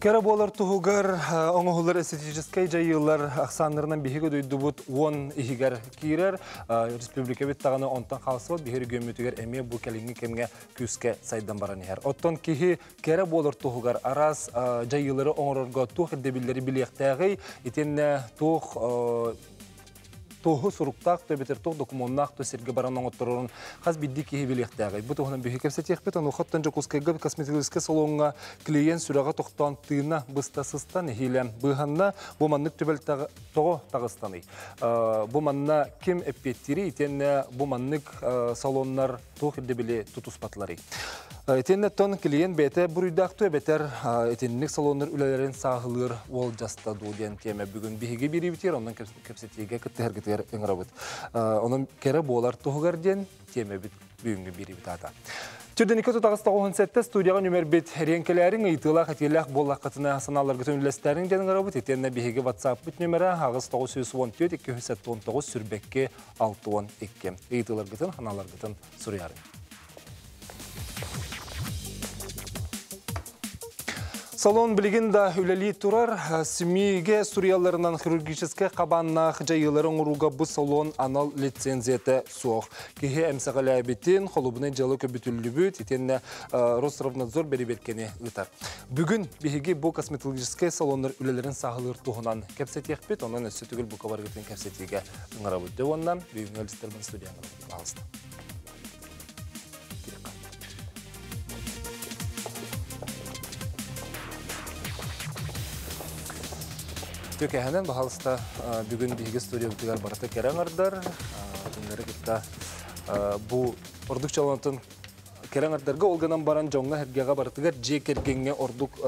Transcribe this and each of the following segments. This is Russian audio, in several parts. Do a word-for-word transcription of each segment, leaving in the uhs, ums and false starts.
Караболар тугугар, онгулар эстетической жайлар, ахсаннарнан бихиге дойдубут он ихигер кирер, республика биттагана онтан халсват бихире гөмүтүгер эме бу келинге кемге күскө сайдан баран хер. Оттон кихи караболар тугугар арас жайлары оңорго тух дебилдери билектеги итенне тух Тогу суруктак, то бетер тог документах, то серьги баранам отторон. Хас биддики и билехтягай. Будто он бихикев сетех пета, но хоть танжа кускай габ косметический салонга клиент сюрага тохтан тина быстасыстан хилем. Быганна буманник тубел того тагыстаны. Буманна кем эпетири, тенне буманник салоннар тох дебиле тутус патлари. Тенне тон клиент бете буридах, то бетер тенник салоннар улелерин саглыр волжаста дуден теме бүгүн бихиги биривтер, ондан кепсетиге кеттергет. Оном кере болар тугарден теме бит бүгүнгү бири битата. Чүрдөнүкө тагыстагын сетте студияга номер бит ренкелериң ыйтыла хатилах боллак катына саналлар көтүнүлөстөрүң жана работ этенне биге WhatsApp бит номери алтымыш тогуз он төрт эки он тогуз сүрбекке алты он эки. Ыйтылар кытын ханалар кытын сурыяры. Салон билигинда үлели турар, СМИге сурияларынан хирургическе кабаннах жайыларын уруга бу салон анал лицензиете суох. Кихе эмсагалай битин, холубны жалык бүтүлүбү, тетенне Росравнадзор бериберкени ытар. Бүгүн биги бу косметологическе салондар үлелерин сагылыр тугунан кепсетек бит, онан өсөтүгүл бу кабар кеткен кепсетиге ыңрабыт деп ондан бүгүн өлүстөрбүн студияңа алысты. Төкәһенен баһалыста бүгүн биһиги студиябытыгар барыта кәрәңардар. Дөннәре кытта бу ордук чалантын кәрәңардарга олганан баран жоңга һәргәгә барытыгар же кергенге ордук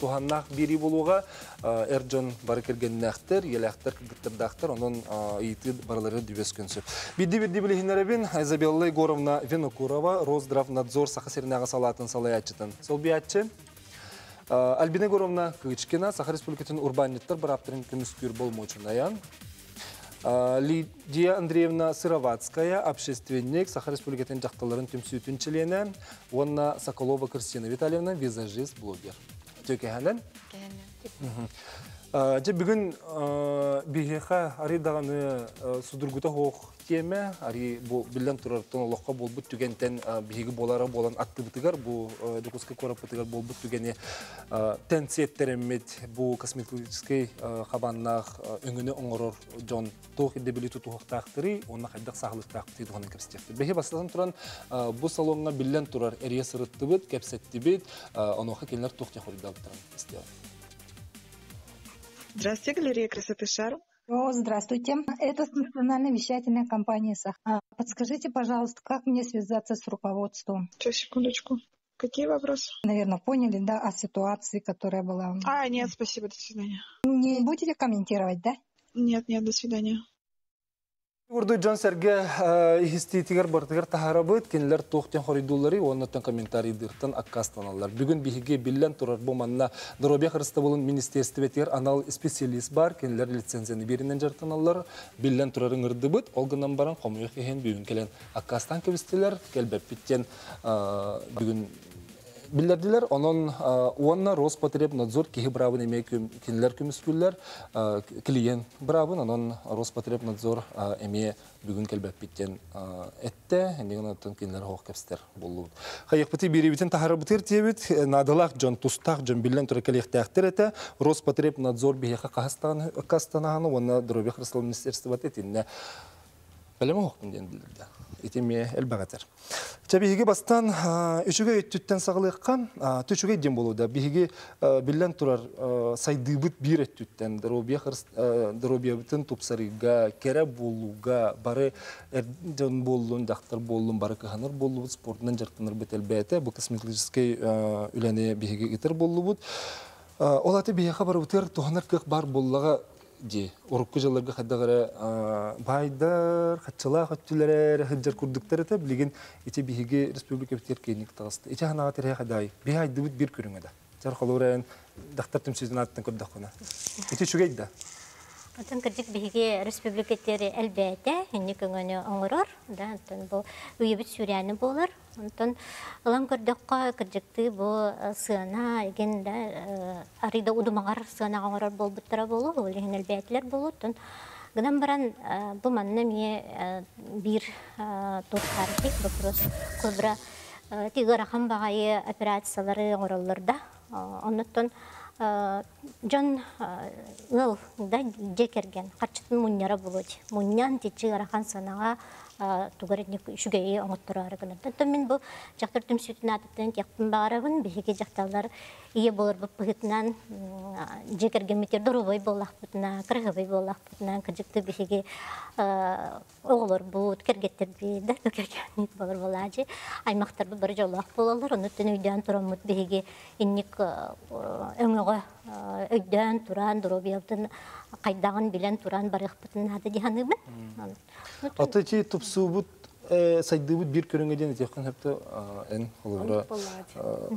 туханнах бири булуга эрджон бары кергеннахтер, еләхтер кырдырдахтер, онын ыйты барылары дүбес көнсө. Бидди-бидди билиһиннәребин Альбина Гуровна Винокурова Росздравнадзор Саха сернәгә салатын салаячытын. Сол биятчы Альбина Гуровна Кычкина, Саха Республикатын урбаниттар бараптырын күміскүр болмочынаян. Лидия Андреевна Сыровацкая, общественник, Саха Республикатын жақталарын күмсүйтін члене. Онна Соколова Кристина Виталевна, визажист, блогер. Төке хәнен? Төке бүгін бігеға аридағаны судыргута хоқ теме, ари білден тұрартын олыққа болбыт түгентен бігегі болара болан аттыбытыгар, бұл декусқа көріпытыгар болбыт түгені тәнсеттерімет бұл косметологический қабаннақ үңіні оңырыр жон тоқ едебілі тұтуғық тақтыры, онна қайдақ сағылық тақтыры дұғаны кәпсетті. Бәхе бастатан тұран бұл салонға білден тұрар әрие сырытты біт, кәпсетті біт, онуға келінер тоқ Здравствуйте, галерея красоты Шарм. О, здравствуйте. Это национально-вещательная компания «Саха». Подскажите, пожалуйста, как мне связаться с руководством? Сейчас, секундочку. Какие вопросы? Наверное, поняли, да, о ситуации, которая была у меня. А, нет, спасибо, до свидания. Не будете комментировать, да? Нет, нет, до свидания. Урду Джон Серге иститигар бартигар тахарабыт кинлер тохтен хоридуллари оннаттан комментарий дыртан аккастаналлар. Бүгүн биһиге билен турар буманна дробия хрыстабылын министерстветер анал специалист бар кинлер лицензияны биринен жартаналлар билен турарын ырдыбыт олгынан баран комуюк эхен бүгүн келен аккастан кебистелер келбеп биттен бүгүн билдердилер онон уанна Роспотребнадзор кихи бравын эме кинилер күмүскүллер клиент бравын онон Роспотребнадзор эме бүгүн келбеп биттен этте эндеген аттан кинилер хоох кепстер болуут. Хайыкпыты бирибитин тахарыбытыр тебит надылак жон тустак жон билен тура келектактер эте Роспотребнадзор бихека кастан кастананы уанна дробе хрыстал министерство атетинне Бәлемі оқпын денділерді. Етеме әлбәғатыр. Чәбігіге бастан үшіге өттүттен сағылыққан, түшіге ден болуыда. Бігіге білден тұрар сайдыбыт бір өттүттен. Дробия бүтін топсарыға, кәрі болуға, бары әрден болуын, дақтар болуын, бары қағаныр болуын, спортынан жартыныр бет әлбәйті. Бұл косметологический үләне бігіге етір болуын. Олаты бігіға бары өтер тоғанар қық бар болуға Де, орукка жаларга хаддагара байдар, хатчалах, хатчалар, хаджар курдуктар ете, билеген ете бихиге республика битер кейник тағысты. Ете ханағы терхе хадай, бихай дебут бир көріңеді. Сархолурен, дохтартым сезонатным курдахуна. И ты чугай да? Потом кадик беги республика терри Эльбете, и никого не онгрор, да, он был уебит сюряне болар, он лам курдаха кадик ты был сына, ген да, арида удумагар сына онгрор был бутраволу, или ген Эльбетлер был, он гнам бран был маннами бир туркарик вопрос кобра тигарахам багае операциялары онгрорларда, он оттон Джон Лил, да, Джекерген, хоть муньяра болоть, муньян тече рахан санага, тугаритник шугеи анготтарараган. Тем не менее, жахтартым сюда нататент, яхтмбарагун, беги жахталар, ие болар бахтнан Джекерген митер дорогой болах бутна, краховый болах бутна, кадикты беги олар бут, кергеттер би, да, тукерген мит болар боладжи, ай махтар бабаржалах болалар, он это не идеан турамут беги, инник Эдден, туран, дробьевтен, кайдан, билен, туран, барахпутен, это диханы. А ты че тупсубут, сайдыбут, биркеринг один, это ханхапто, эн, холора,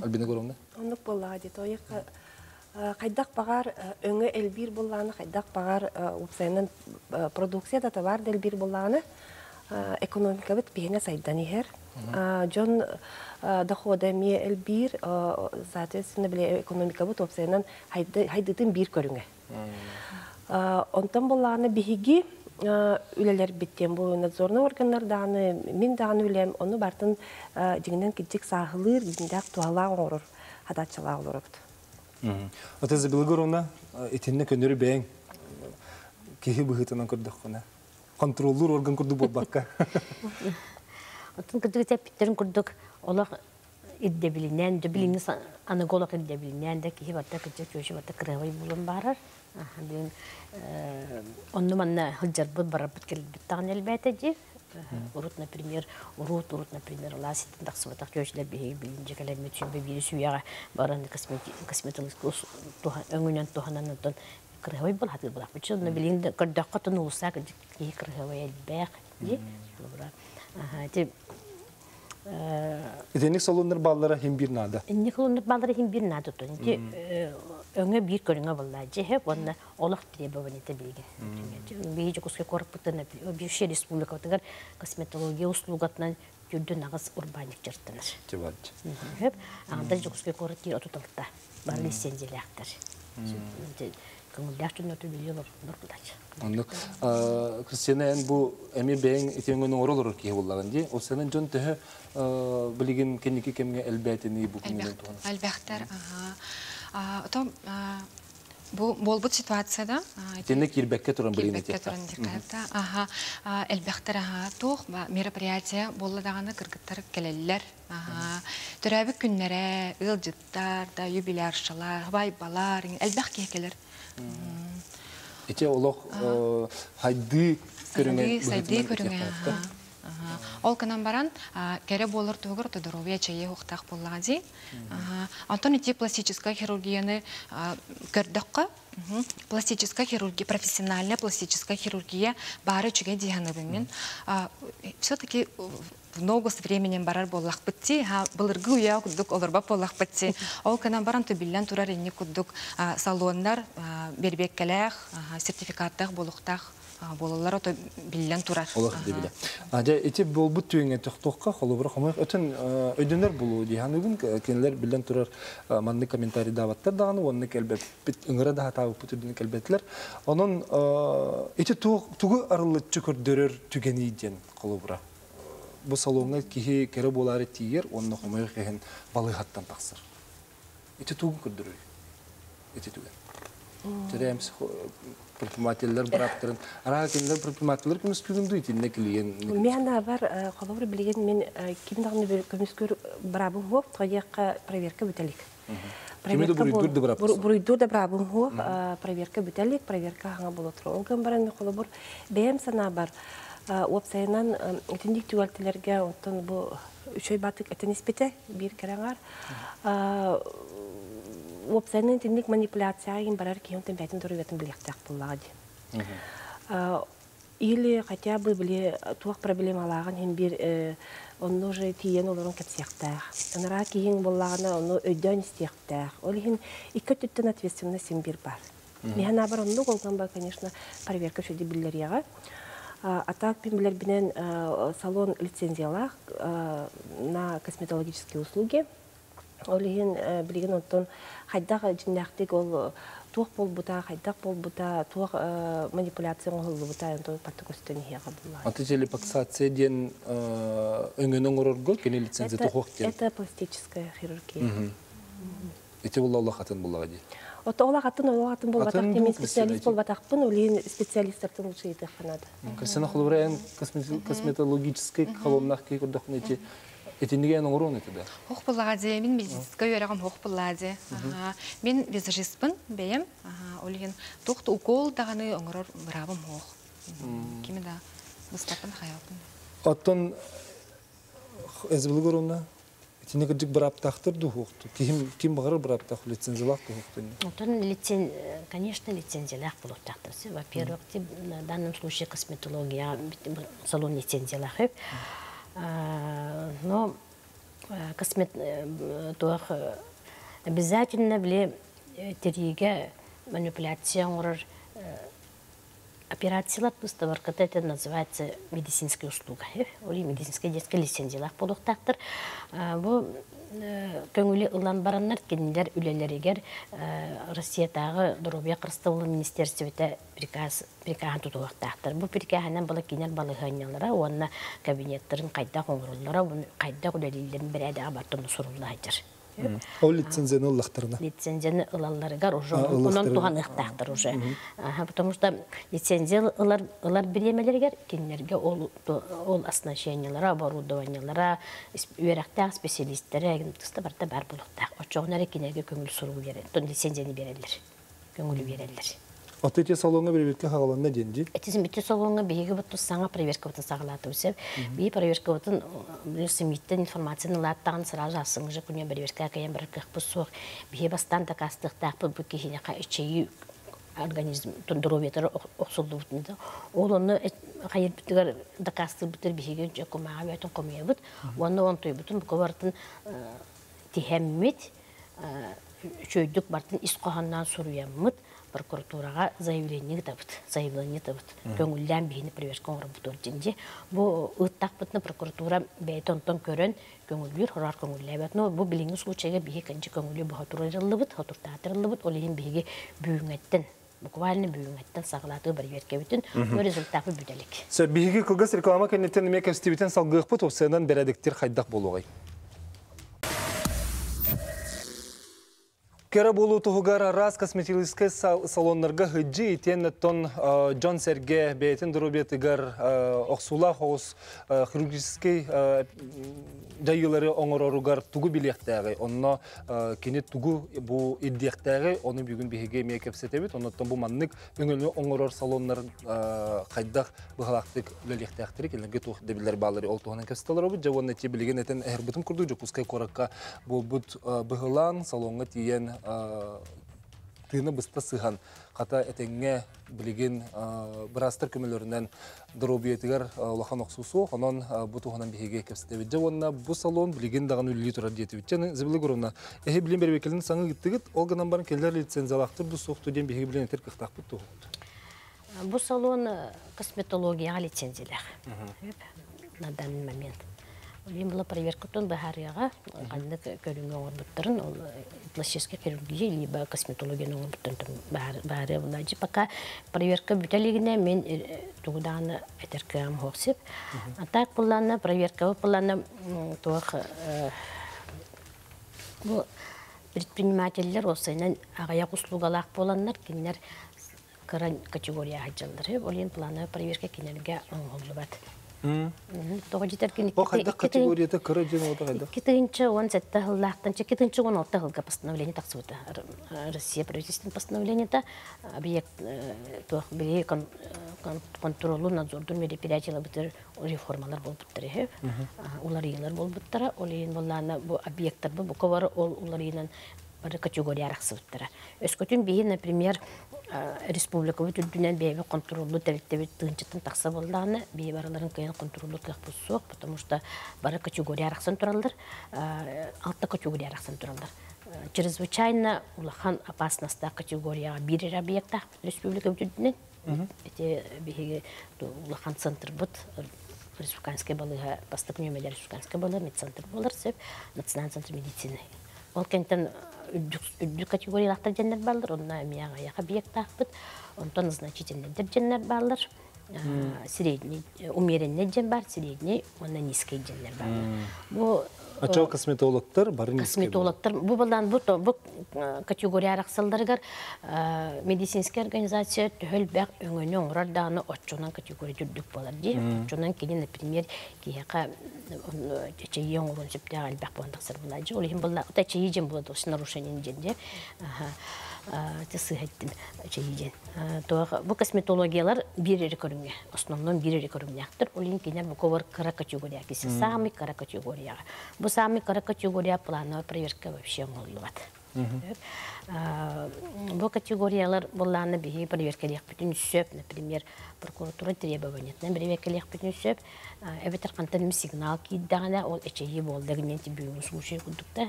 Альбина Гуровна? Он поладит, то я кайдак пагар, энге эльбир буллана, кайдак пагар, упсенен продукция, да товар эльбир буллана, экономика вот пьяна сайданихер. Джон доходами эльбир, соответственно, были экономика вот обсеяна, хайдетым бир корюнге. Он там была на беги, улелер биттем был надзорный орган нарданы, миндан улем, он убартан дигнен китик саглыр, гиндак туала орор, хадачала оророт. Вот это было горона, и тенне кенюри бен, кихи бухитанан кордахона, контроллур орган кордубобака. Когда ты питерн курдок, олах иддебилинен, дебилинен, анаголах иддебилинен, да, кихи вот так идет, кихи вот так крывой булом барар, блин, он нуманна худербут барабут кельбитан эльбетади, урут, например, урут, урут, например, ласит, так сватах кихи для беги, блин, джекалем мечу беги сюяра, баран косметическую туха, энгунян туха на натон крывой был, хатил был, почему на блин, когда кто-то ну усак, кихи крывой эльбех, ди, Ага, это не солонер баллера химбир надо. Не солонер баллера химбир надо, то есть он бир коренга владе, он олах требования табиги. Бежит куски корпута, бежит республика, вот такая косметология услуга на юду нагас урбаник чертанаш. Чего? Ага, даже куски корпута, а тут алта, балли сенди лектор. Кристина, бу эми бен и тем, кто на уролору киевулланди, осенен Джон тех, блигин кеники кемге эльбетини букминуту. Эльбеттер, ага. Там бу болбут ситуация, да? Тенне кирбекке туран блигин. Ага. Эльбеттер, ага. Тох мероприятие болла дагана кыргыттар келеллер. Ага. Төрәбі күннәре, ылжыттар, да юбиляршылар, байбалар, әлбәқ келер. Эти олох хайды көріңе. Хайды көріңе. Ол кынан баран кәрі болыр тұғыр тұдыровия чайы ұқтақ болған дей. Антон ете пластическая хирургияны көрдіққа. Пластическая хирургия, профессиональная пластическая хирургия бары чүге дейгені білмен. Все-таки в ногу с временем барар боллах бітті, былыргы уя күддік олырба боллах бітті. Ол кынан баран түбіллен турар ені күддік салондар, бербеккеләқ, сертификаттақ, болуқтақ болылар оты біллен турар. Олық дебілі. Әте бол бұт түйінге тұқтыққа қолыбырақ омайық. Өтін өйденер болу дейгені бүгін кенілер біллен турар манны комментарий даваттар дағаны, оны кәлбәт үңірі даға тауып өтірдіні кәлбәтлер. Оның әте түгі арылы түкір дөрер түгені дейін қолыбырақ. Бу салонга кихи кере болары тиер, онна хомайы кехен балыхаттан тақсыр. Эти тугу күрдіруй. Эти тугу. Тэрээмс предпринимателлер бараптырын. Араа кенлер предпринимателлер көміскүрімді етен не келген? Мен бар, қолауыр білген мен кемдағыны көміскүр барабым хоп, тұғайыққа проверка бөтелік. Проверка буйдурда барабым хоп, проверка бөтелік, проверка ханға болатыр. Олған баран мен қолауыр бәйім сана бар. Опсайынан өтіндік түгелтілерге ұттан бұл үшөй батық әтін іспеті бір кәріңар. Опсайынан өтіндік манипуляцияғын барар кейін өттен бәтін дұру өттен білектіғақ бұллағады. или хотя бы были тух проблемы лаган, бир он уже тиен улорон кепсехтах, он раки ин баллана, он удян стехтах, олин и котюттен ответственность им бир бар. Меня наоборот много камба, конечно, проверка что дебилерия. А так, например, бинен салон лицензиалах на косметологические услуги. Олиген блиген оттон хайдага джиннахтик ол тух пол бута, хайдак пол бута, тух манипуляция он холл бута, он то партикулярный хабулла. А ты же ли паксация ден ингеногоргок или лицензия тухохти? Это пластическая хирургия. И те улла улахатен буллади. Вот улахатен улахатен буллади. Теми специалист булбатахпен или специалист артен лучше идет фанат. Кристина холловрен косметологический холломнахки курдохнете. Это не я нагороны тогда. Ох, поладе, мин медицинская ярам, ох, поладе. Мин визажистпен, бем, олин. Тохт укол даны огрор рабом ох. Кими да, достаточно хаяпен. Оттон, из Белгорода, это не кадик браб тахтер духот. Ким ким багар браб тах лицензилах духот. Оттон лицен, конечно, лицензилах браб тахтер. Во-первых, в данном случае косметология, салон лицензилах. Но космет обязательно были террига манипуляция операции латустовар, это называется медицинская услуга или медицинская детская лицензия лах полух тактор во көңүле улан бараннар киндер үлелеригер Россиядагы дробия кырстылы министрлигинде приказ приказ тутулак тактыр. Бу прикаһынан бала кинер балыганнара онна кабинеттерин кайда коңгуруллара кайда үлелердин биреде абаттын сурулайдыр. Ол лицензияны уллактырына. Лицензияны улалларыгар уже онон туган ыктактыр уже. Потому что лицензия улар улар биремелергер кинерге ол ол оснащениялары, оборудованиялары, үйрәктәк специалистләре агенттыкта барта бар булыкта. Очогнары кинерге көңүл суруу бере. Тон лицензияны берәләр. Көңүлү берәләр. Атете салонга проверка хагалан не денди? Атете бите салонга биеге бут саңа проверка бут сагалаты усеп. Би проверка бутын лесимиттен информацияны латтан сразу асың же күне проверка каян бир кыпсук. Бие бастан да кастыкта бу кихине ка ичеи организм тондрометр оксулду бутында. Олоны каян битер да касты битер биеге жакума аятын комия бут. Онны он той бутын ковартын тихеммит чөйдүк бартын искоханнан суруяммыт. Прокуратурага заявление табыт, заявление табыт. Көңүлдән бейни проверка орбутур динде. Бу ыттак бутны прокуратура бейтонтон көрөн көңүлдүр хорар көңүлләбет. Но бу билинге случайга бие кенче көңүлле бахатурылыбыт, хатуртатырылыбыт, олеген биеге бүйүңөттөн, буквально бүйүңөттөн саглаты бир берке бүтүн, но результаты бүтөлүк. Сө биеге кылгыс реклама кенеттен эмне кестибитен салгыкпыт, осендан бередиктер хайдак болугай. Кера болу тухугара раз косметический салоннарга хыджи итен тон Джон Серге бейтен дробет игар оксула хос хирургический дайылары оңороругар тугу билектеги онно кенет тугу бу иддектеги оны бүгүн биге мекепсетебит оннотон бу маннык өңөлү оңорор салоннар кайдак быгалактык лелектектери келге тух дебилер баалары ол туханын кесталары бу жавонна ти билген этен эр бутум курду жок пускай коракка бу бут быгалан салонга тиен тыны бысты сыған, қата әтенге білеген бірастыр көмелерінен дұрубиетігер ұлақан оқсусу, қанан бұтуғынан бігеге кепсетеведі. Онына бұ салон білеген дағын өлілі тұрар дейтеведі. Зібілі көрімна, әхе білен бербекелінің саңы кеттігіт, ол ғынан барын келдер лицензиялақтыр, бұ соқты ден бігеге білен әтер қықтақ бұт тұғылды. Бұ салон косметологияға лицензиялақ на данный момент. Им была проверка тон бахарияга, когда курим новорбуттерн, пластическая хирургия либо косметология новорбуттерн бахария влади. Пока проверка бутылигне мен туда на этеркам хосип. А так была на проверка, была на тох предприниматель россиян, а я услугалах была на кинер категория хиджалдре, олин плана проверка кинерга онголбат. Тогда категория это корректно тогда. Китайцы он сеттахлахтан, че китайцы он оттахлга постановление так суда. Россия правительственное постановление это объект то были кон контролю надзор до мероприятий лабитер реформалар был буттере, уларинлар был буттера, олин волна объекттар был буковар, оларинан категория рахсваттара. Эскотин бей, например, республика вот удивлен бей в контролу телетевит тынчатан таксаболдана бей бараларин кайен контролу кахпусок, потому что бара категория рахсантуралдар, алта категория рахсантуралдар. Чрезвычайно улахан опасность категория бирер объекта республика вот удивлен. Эти бей улахан центр бот. Республиканская балыга, поступнем или республиканская балыга, медцентр балырсеп, национальный центр медицины. Он кентен үдді категория лақтар дженнер балыр, он мияға аяқ объект ақпыт, он тон значительнедер дженнер балыр, средний, умеренный джен бар, средний, он низкий дженнер балыр. Ачал косметологтар бар низкий? Косметологтар, бұл балдан бұл категория арақсалдарғар, медицинская организация түхіл бәқ өңіне оңырар дағаны отчонан категория дүрдік болар дейі. Отчонан келі, например, кейіға әчейі оңырын сөпті ағал бәқ боландықсыр болар дейі. Олығын бұл әчейі жем болады, осы нарушенен жерде. Бұл косметологиялар берері көрімге, основном берері көрімге ақтыр. Олығын кейіне бұл көбір қара категория кесі, самый қара категорияға. Бұл самый қара категория плановая проверка вообще ұңғылылады. Бұл категориялар бұлланы бейі проверкелек бүтін сөп, например, прокуратура требованетінен проверкелек бүтін сөп, әбетір қантаным сигнал кейдіғана, ол әчейі болдығымен тебеуін сұлшы құлдықта,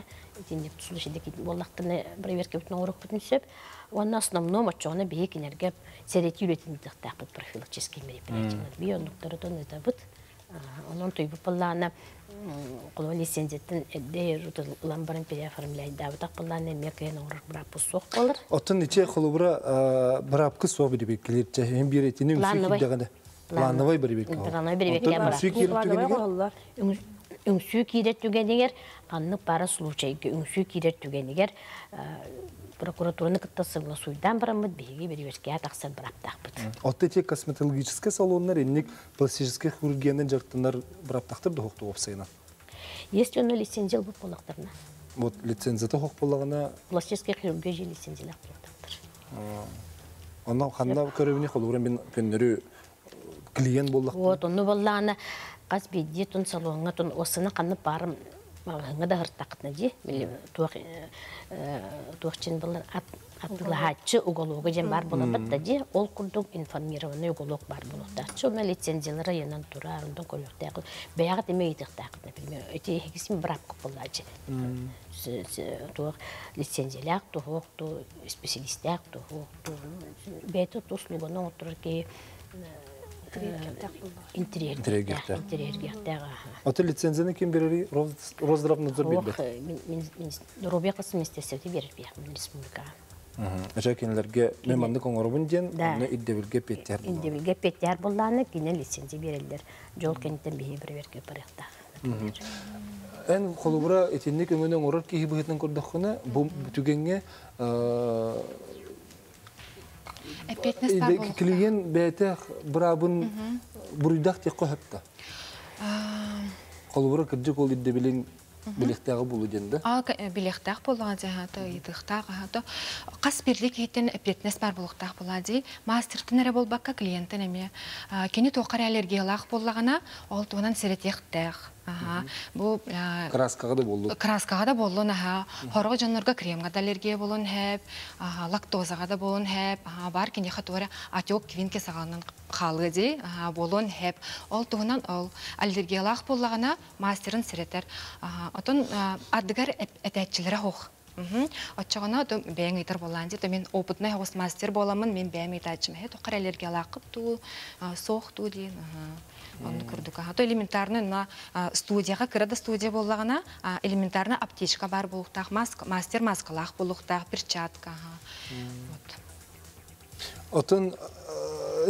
тендеп сұлшыды кейді болдақтыны проверке бүтін орық бүтін сөп, оны основном отчоғына бейі кенерге сәреті үлетіндіқті ақпыт профилактический мероприятиялар бей, ондықтары тоны табыт, оның тұйбы бұлланы қолуа лицензиеттен әддей ұлан барын переаформляйды. Бұтақ бұлдан әмекейін оңыр бұрапы соқ болыр. Оттың нече қолу бұра бұрапқы соқ бірі беккелер? Әм бір етіне үсі кедіғанды? Плановай бірі беккелер? Плановай бірі беккелер бұра. Үсі керіп түгенігер? Үсі керіп түгенігер, қанның пара сұлучайғы үсі керіп түгенігер. Прокуратураны кыттасығына суйдан барамыд, бейге береверке атақсан бұраптақпыд. Отты тек косметологический салонлар, еннек пластический хирургияны жартынлар бұраптақтырды хоқты опсайына? Если оны лицензиал бұл болақтырына. Вот лицензиаты хоқ болағына? Пластический хирургия же лицензиал болақтыр. Оны қанда көревіне қолуырын бен пеннері клиент болақтыр? Вот, оны болағына қаз бейде тұн салоныңа тұн осыны қанны барым. Малыһыҥҥа да һыртаҡытна ди, туохчен былар аттылаһааччы уголуога дьен бар булабытта ди, ол курдук информированный уголуок бар булуктааччы, уна лицензиялар айынан тура арундан көлөктаакы, бэяга теме итиктаакыт, например, эти хигисим брапка булаачы. Туох лицензияляк, туох ту специалистяк, туох ту бэйте туслуганы отурар ки интерьергердегі. Оты лицензияны кем берері Росздравнадзор берді? Рубия қасы министерсерді берді республика. Әжәкенілерге мемандық оңырубын дейін, оны иддевілге петтер болданы? Иддевілге петтер болданы, кені лицензия берілдер. Жол кенеттен бейі бірверке парықтағы. Ән қолыбыра етендік өмені оңырар кейі бұғытын көрдіққына, бұл түгенге клиент бәйті бұрабын бұрыдақ тек қойапты. Қолуыра кірдік ол еді білін біліктағы болу денді? Біліктағы болуған зәғаты, едіқтағы ғаты. Қас бірлік етін әпетінес бар болуқтақ болады. Мастыртын әрі болбаққа клиенттен әме. Кені тоқар аллергиялақ болуғана, ол туынан сәреттіқтіқ. Краскаға да болу? Краскаға да болу, хорғы жанларға кремға да аллергия болуын әп, лактозаға да болуын әп, бар кене қатуары атеок квинке сағалынан қалы де болуын әп. Ол туғынан ол аллергиялақ болуғана мастерын сіретер. Отын аддығар әтәтчілері оқ. Отчағына бәйін етір болуын дейді, мен опытнай ғос мастер боламын, мен бәйін етәтчімі. Тоқар аллергиялақып тұл, соқ тұл дейін. То элементарно студияға, кірді студия болуғына элементарно аптечка бар болуқтақ, мастер маскалақ болуқтақ, перчатка. Отын,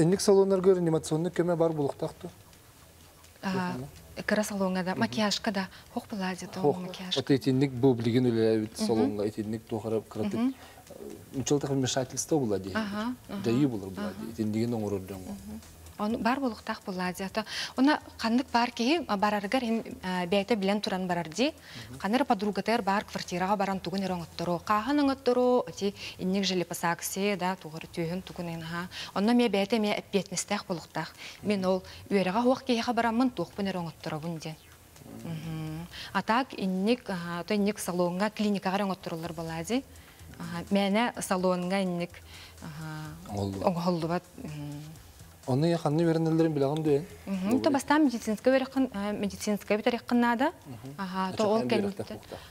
әнік салонларға анимационны көме бар болуқтақты? Кірі салонға да, макияжқа да, хоқ болады ол макияжқа. Оты әтендік бұл білген өлеләуіт салонға, әтендік тоқарап қыратып, мүшелтіқ вмешательство болады, дайы болар болады, әтендіген оңырырдың ғой. Бар болуқтақ болады. Оны қандық бар кейі барарығар бәйті білен тұран барарды. Қандыр подруғатыр бар квартираға баран түгін әрі оңыттыру. Қағын оңыттыру, өте иннек жылі пасақсы, тұғыр түйін түгін еңға. Оны мен бәйті мен әппетместіқ болуқтақ. Мен ол өреға оқ кейіға барамын тұғын әрі оңыттыру бұнден. А так инник, то инник салонга клиника гарант турулар балади. Меня салонга инник оголдуват. Он не ехал, не вернулся, беландуе. То баста медицинская верхн, медицинская витарехн надо. Ага, то он кенит.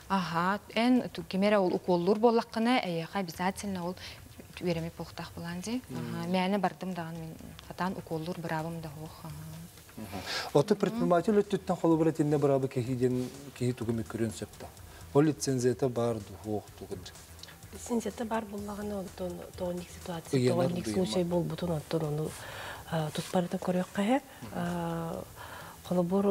Ага, эн ту кимера уколлур болакна, я хай обязательно ол верами похтах баланди. Меня бардем дан, хатан уколлур бравом дохох. А ты предприниматель, ты там холобрати не брал бы какие-ден, какие туго микроин септа. О лицензия это бар дохох туго. Лицензия это бар болакна, то то них ситуация, то них случай был, бутон от то тут парень такой рекает, холобор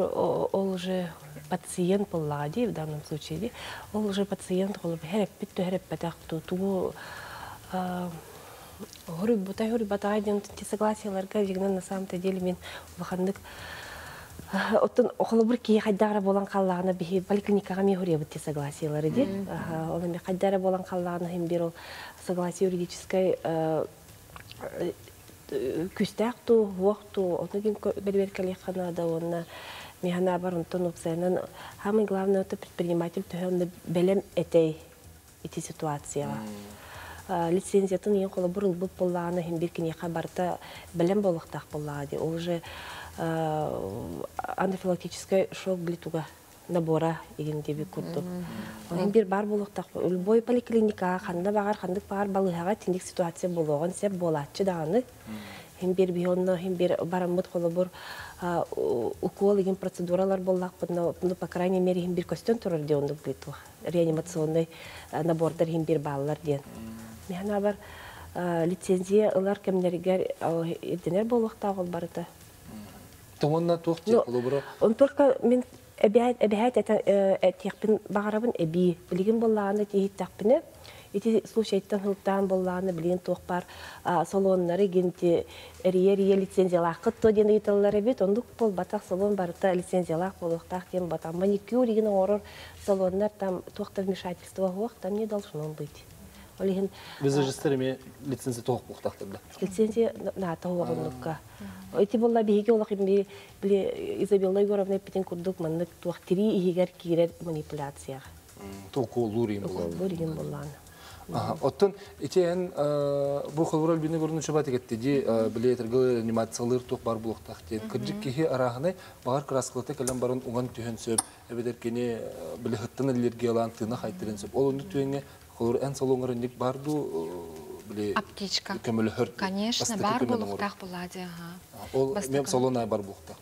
уже пациент полади в данном случае, уже пациент холоб хереп питу хереп пятах то туго говорит, ботай говорит, ботай идем, ты согласен, ларка, вигнан на самом-то деле мин выходник, оттон холобор ки хаддара болан халлана бихи, поликлиниками говорит, ты согласен, ларди, он мне хаддара болан халлана им беру согласие юридической кустахту, вахту, отнегим берберкали ханада, он механа барон тонупсенан. Самое главное это предприниматель, то он белем этой эти ситуации. Лицензия то не он коллаборил бы полана, им биркини хабарта белем балахтах полади. Уже анафилактический шок для туга набора игендеби курту. Им бир бар балахтах. Любой поликлиника ханда багар хандык бар балыхагат индик ситуация балаган сеп балатчы даны. Им бир бионна, им бир барамут коллабор укол игин процедуралар балах подно, но по крайней мере им бир костюм турардион дуплиту. Реанимационный набор дар им бир баллардиен. Механабар лицензия лар кемнергер иденер балахтагол барта. Томанна тухти коллабора. Он только мин أبيعت أبيعت أت أتيقبن بعربن أبي بلين بالله نتيجة تقبنه يتي سوشي تنهل تان بالله نبلين توقبر صالون نرجنتي ريري ليتنزل عقد تودين يتلا ربيت عندك بول بتاع صالون برتا ليتنزل عقد بول بتاع كم بتاع مانيكير يجينا ورر صالون نر تام توقف مشاعر استوى وقت تام يدلش ننبيت ولهن بزجسترمي ليتنزل توقف وقت تبلا ليتنزل نعتوه عندك эти была беги, улах им были Изабелла Егоровна Петенкурдук, мы натуртери и гигеркире манипуляциях. Только лурим была. Лурим была. Ага. Оттон эти эн бухалура Альбина Гуровна Чебатика теди были торговые анимации лир тух бар булах тахтен. Каджикихи арахне багар красклате калям барон уган тюхенсеб. Эбедеркене были хаттана лир гелан тына хайтеренсеб. Олонду тюене халур эн салонгарник барду. Аптечка. Конечно, бар булуктах булади. Ол мем салонай бар булуктах.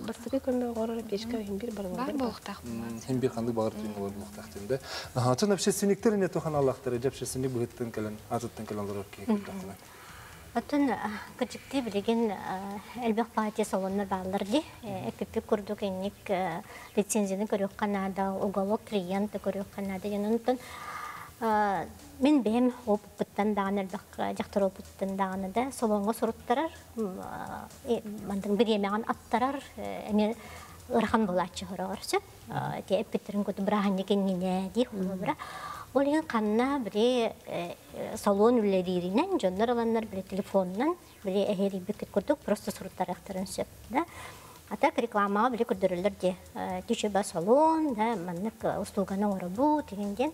Бастыки көнде горор аптечка имбир бар булады. Бар булуктах. Имбир ханды бар бар булуктах тенде. Атын общественниктер не тохан аллахтары, общественник бүгеттен келен, азыттен келен лорор кейк. Атын кычыкты билеген элбек паати салонна баалырды. Экипи курдук энник лицензияны көрөк канада, уголок клиентты көрөк канада. Янынтын Мен бем опыттан дағанар, жақтар опыттан дағанады, солонға сұрыттарар, мандың бір емеған аттарар, әне ұрған бұл атшы ғырағырсы. Әппеттерін көті бұраған екен нені дейік олы бұра. Ол ең қанына бірі салон үлерерінен, жондар аланнар, бірі телефоннан, бірі әйері бүкет көрдік, просто сұрыттар ақтарын сөпті. А так реклама бірі көрдірілер де, түйшеба салон, мандық ұстылғаны орабу, тегенден.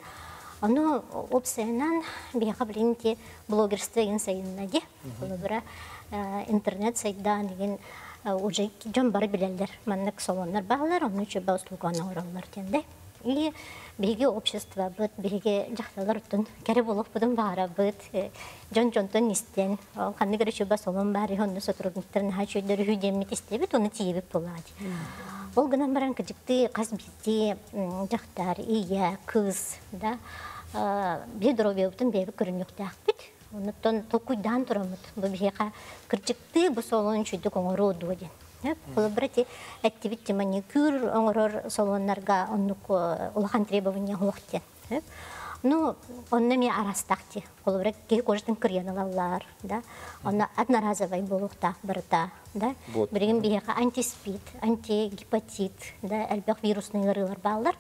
Оно обсенан биографии блогерства инсайнади, благодаря интернет сайдан ин уже джамбар билелер, маннак салоннар баллар, он еще бауслугана ураллар тенде. И биги общество быт, биги жахталар тун, кереболов потом бара быт, джон джонтон нистен, ханны грешу басалон бари, он сотрудниктер нахачу дорогу демит истебит, он тиеви полади. Олганам баран кадикты, казбити, жахтар, и я, кыз, да. Бедровый обтен бег коренюк тахпит, он тон толку дан турамут, бобиха кричикты, босолон чуйду конгру додин. Коллаборати, активити маникюр, онгрор солон нарга, оннуко улахан требования глохте. Ну, он нами арастахти, коллаборати, кикожтен кореналалар, да. Он одноразовый болухта, брата, да. Бригем биха антиспид, антигепатит, да, альбех вирусный рылар баллар.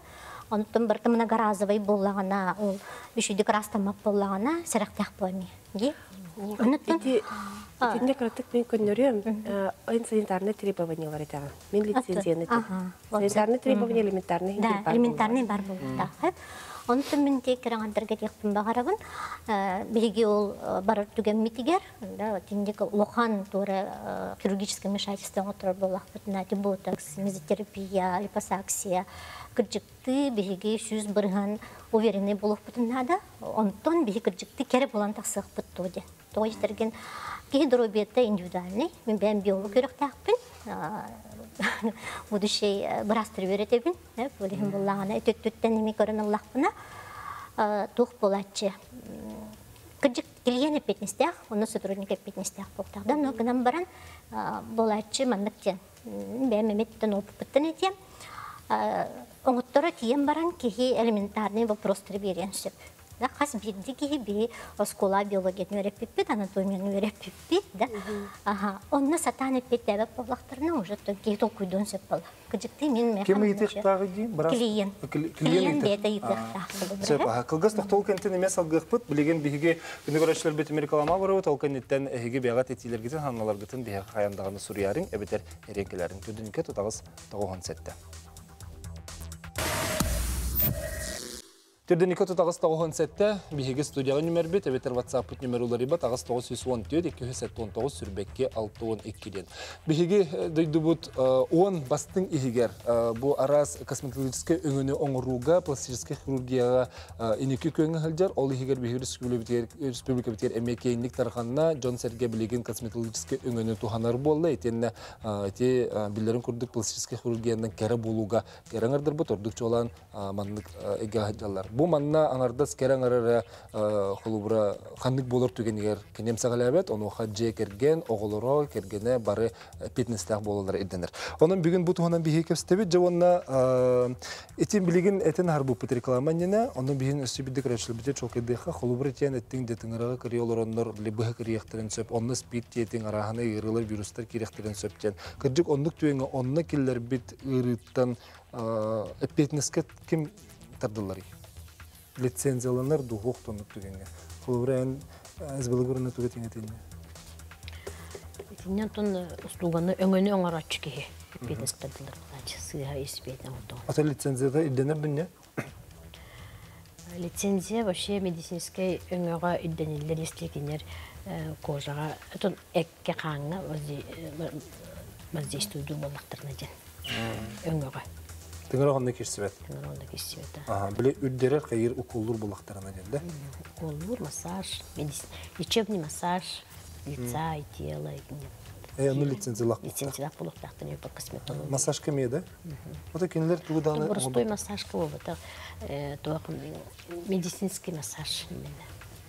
он там многоразовый был, она еще декорастом была, она серахтях плами. Эти краток мы коннорем санитарные требования варитага, мин лицензионные, санитарные требования элементарные, да, элементарные барбул, да. Он там мин те кранг дергать их пунбагараван, береги ол баратугем митигер, да, тиньдек лохан торе хирургическое вмешательство, которое было, на те ботокс, мезотерапия, липосаксия, кирчикты, береги сюз барган уверенный был в потом надо, он тон береги кирчикты кере булантах сах потоде, то есть дерген кедробиета индивидуальный, мы бьем биолог юрахтахпин, будущий брастер веретебин, да, полим буллана, и тут тут теними корона лахпана, тух полаче. Когда клиенты пятнистях, у нас сотрудники пятнистях полтах, да, но к нам баран полаче маннатен, бьем миттен опытанетем, он уторот ем баран кихи элементарный вопрос требиренсип. Да, хас биддики би, школа биологии не репипит, анатомия не репипит, да. Ага, он на сатане питева повлахтерна уже, то кие то кудон сепал. Кадикты мин механизм. Кем идти таради? Клиент. Клиент это идти тарад. Сепа, колгас толкан ты не месал грпут, блиген биге, книгорачлер бит америкалама ворот, толкан ниттен хиги биагат этилер гитен ханнолар гитен биге хаяндаганны сурьярин, эбетер эренкелерин күдүнкө тотагыз тагыган сетте. Терденика тут агас тогон сетте, бихиги студия номер бит, ветер WhatsApp номер улариба, агас тогос юсвон тюди, кюсетон тогос сурбекке алтон икиден. Бихиги дойдут он бастин игер, бо араз косметологическое угоне онруга, пластическая хирургия, иникю кюнгальдер, ол игер бихиги республикатир республикатир эмеке никтарханна, Джон Сергей Блигин косметологическое угоне туханар болле, тенне те билерин курдук пластическая хирургия на керабулуга, керангардер бо тордук чолан манник игахаллар. Бу манна анардас керенгарара холубра ханник болор түгенигер кенемсагалабет ону хаджи керген оголоро кергене бары фитнестер бололар иденер. Онун бүгүн бу туганан бихекеп стебит жонна этин билигин этин харбу петрикламанина онун бигин үсүбүдүк речилбите чокедеха холубра тен эттин детиңрага криолороннор либех криехтеренсеп онун спит тетин арахана ырылар вирустар кирехтеренсептен кырдык ондук түгенге онна киллер бит ырыттан фитнеске ким тардылар. Лицензияланар духов тонуп түгенге. Холбрайын азбылгырына түгетен етелме? Итинен тон ұстуғаны өңені оңаратшы кеге. Бетінс қадылар қадачы сыға еспейтін ұлтығы. Ата лицензияда идденер дүнне? Лицензия вообще медицинская өңеға идденелдер естілгенер кожаға. Тон әкке қаңы воздействуйду болмақтырына ден. Өңеға. Тыңырау ғанда кешсебет? Тыңырау ғанда кешсебет, да. Біле үддерер қайыр уколлур болақтарына деді? Уколлур, массаж, лечебный массаж, лица и тела. Ну, лицензиялақ болықтақ? Лицензиялақ болықтақты не бұл косметология. Массаж кеме, да? Ота кенелер туғыданы... Простой массаж кеме, да. Медицинский массаж,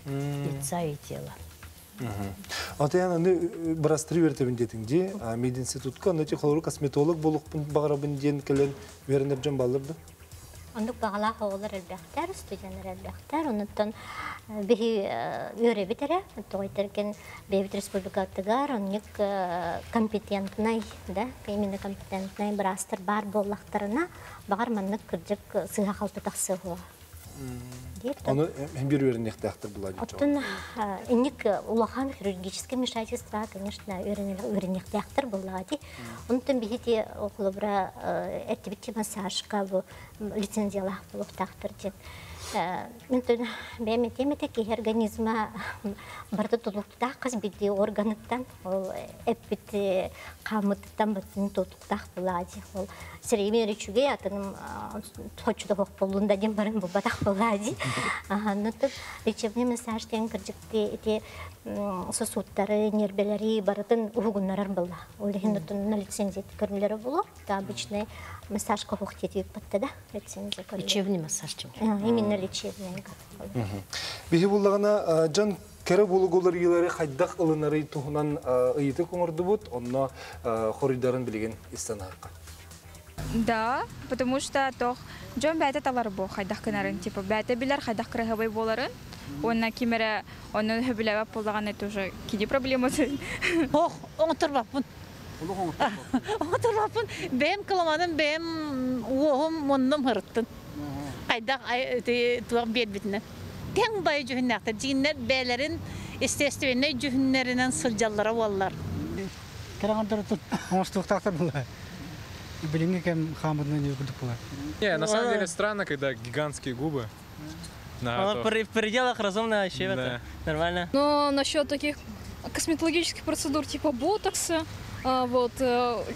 лица и тела. Ата яна не брастри вертебин детинди, мединститутка, но те холору косметолог болук багарабин ден келен вернебжен баллыбды. Ондук багалах олар элбектер, студенер элбектер, онуттан бихи өребитере, тойтерген бейбит республикатыгар, онник компетентнай, да, именно компетентнай брастер бар боллахтарына багар маннык кырджык сыга халтытак сыгуа. Оно эмбирюренехтахтар была ничего. Оттон иник улахан хирургическое вмешательство, конечно, юренехтахтар была ади. Он там бегите около бра эти бити массажка в лицензиалах полуфтахтар дед. Мен тон беме теме такие организма барда тотуктах каз бити органыттан эпити камыттан батын тотуктах была ади. Среди речуге я там хочу того полунда день барем бубатах полади, ага, но тут лечебный массаж тем, короче, эти сосуды, нервы, баратан угуннарар была, улегин тут на лицензии кормлера было, то обычный массаж кохотеть подтада лицензия. Лечебный массаж чем? Именно лечебный. Бегибуллагана Джан. Кера булгулар йылары хайдах ылынары тухунан ыйты кумурды бут, онна хоридарын билген истанарка. Да, потому что тох Джон бәйте талар бо хайдах кенарын типа бәйте билер хайдах кырыгыбай боларын. Онна кимере онны хөбүләп булган эт уже киди проблемасы. Ох, оңтырбаппын. Оңтырбаппын. Бем кыламаным, бем уом монным хырыттын. Кайда эти турбет битна. Тем бай жухнах, тадинет белерин, естественно жухнерин анслджаллар валлар. Карандер тут, он стухтахта была. Блин, каким хамудно не выдупала. Не, на самом деле странно, когда гигантские губы. Да, а в пределах разумного ощущения, да. Нормально. Но насчет таких косметологических процедур типа ботокса, вот,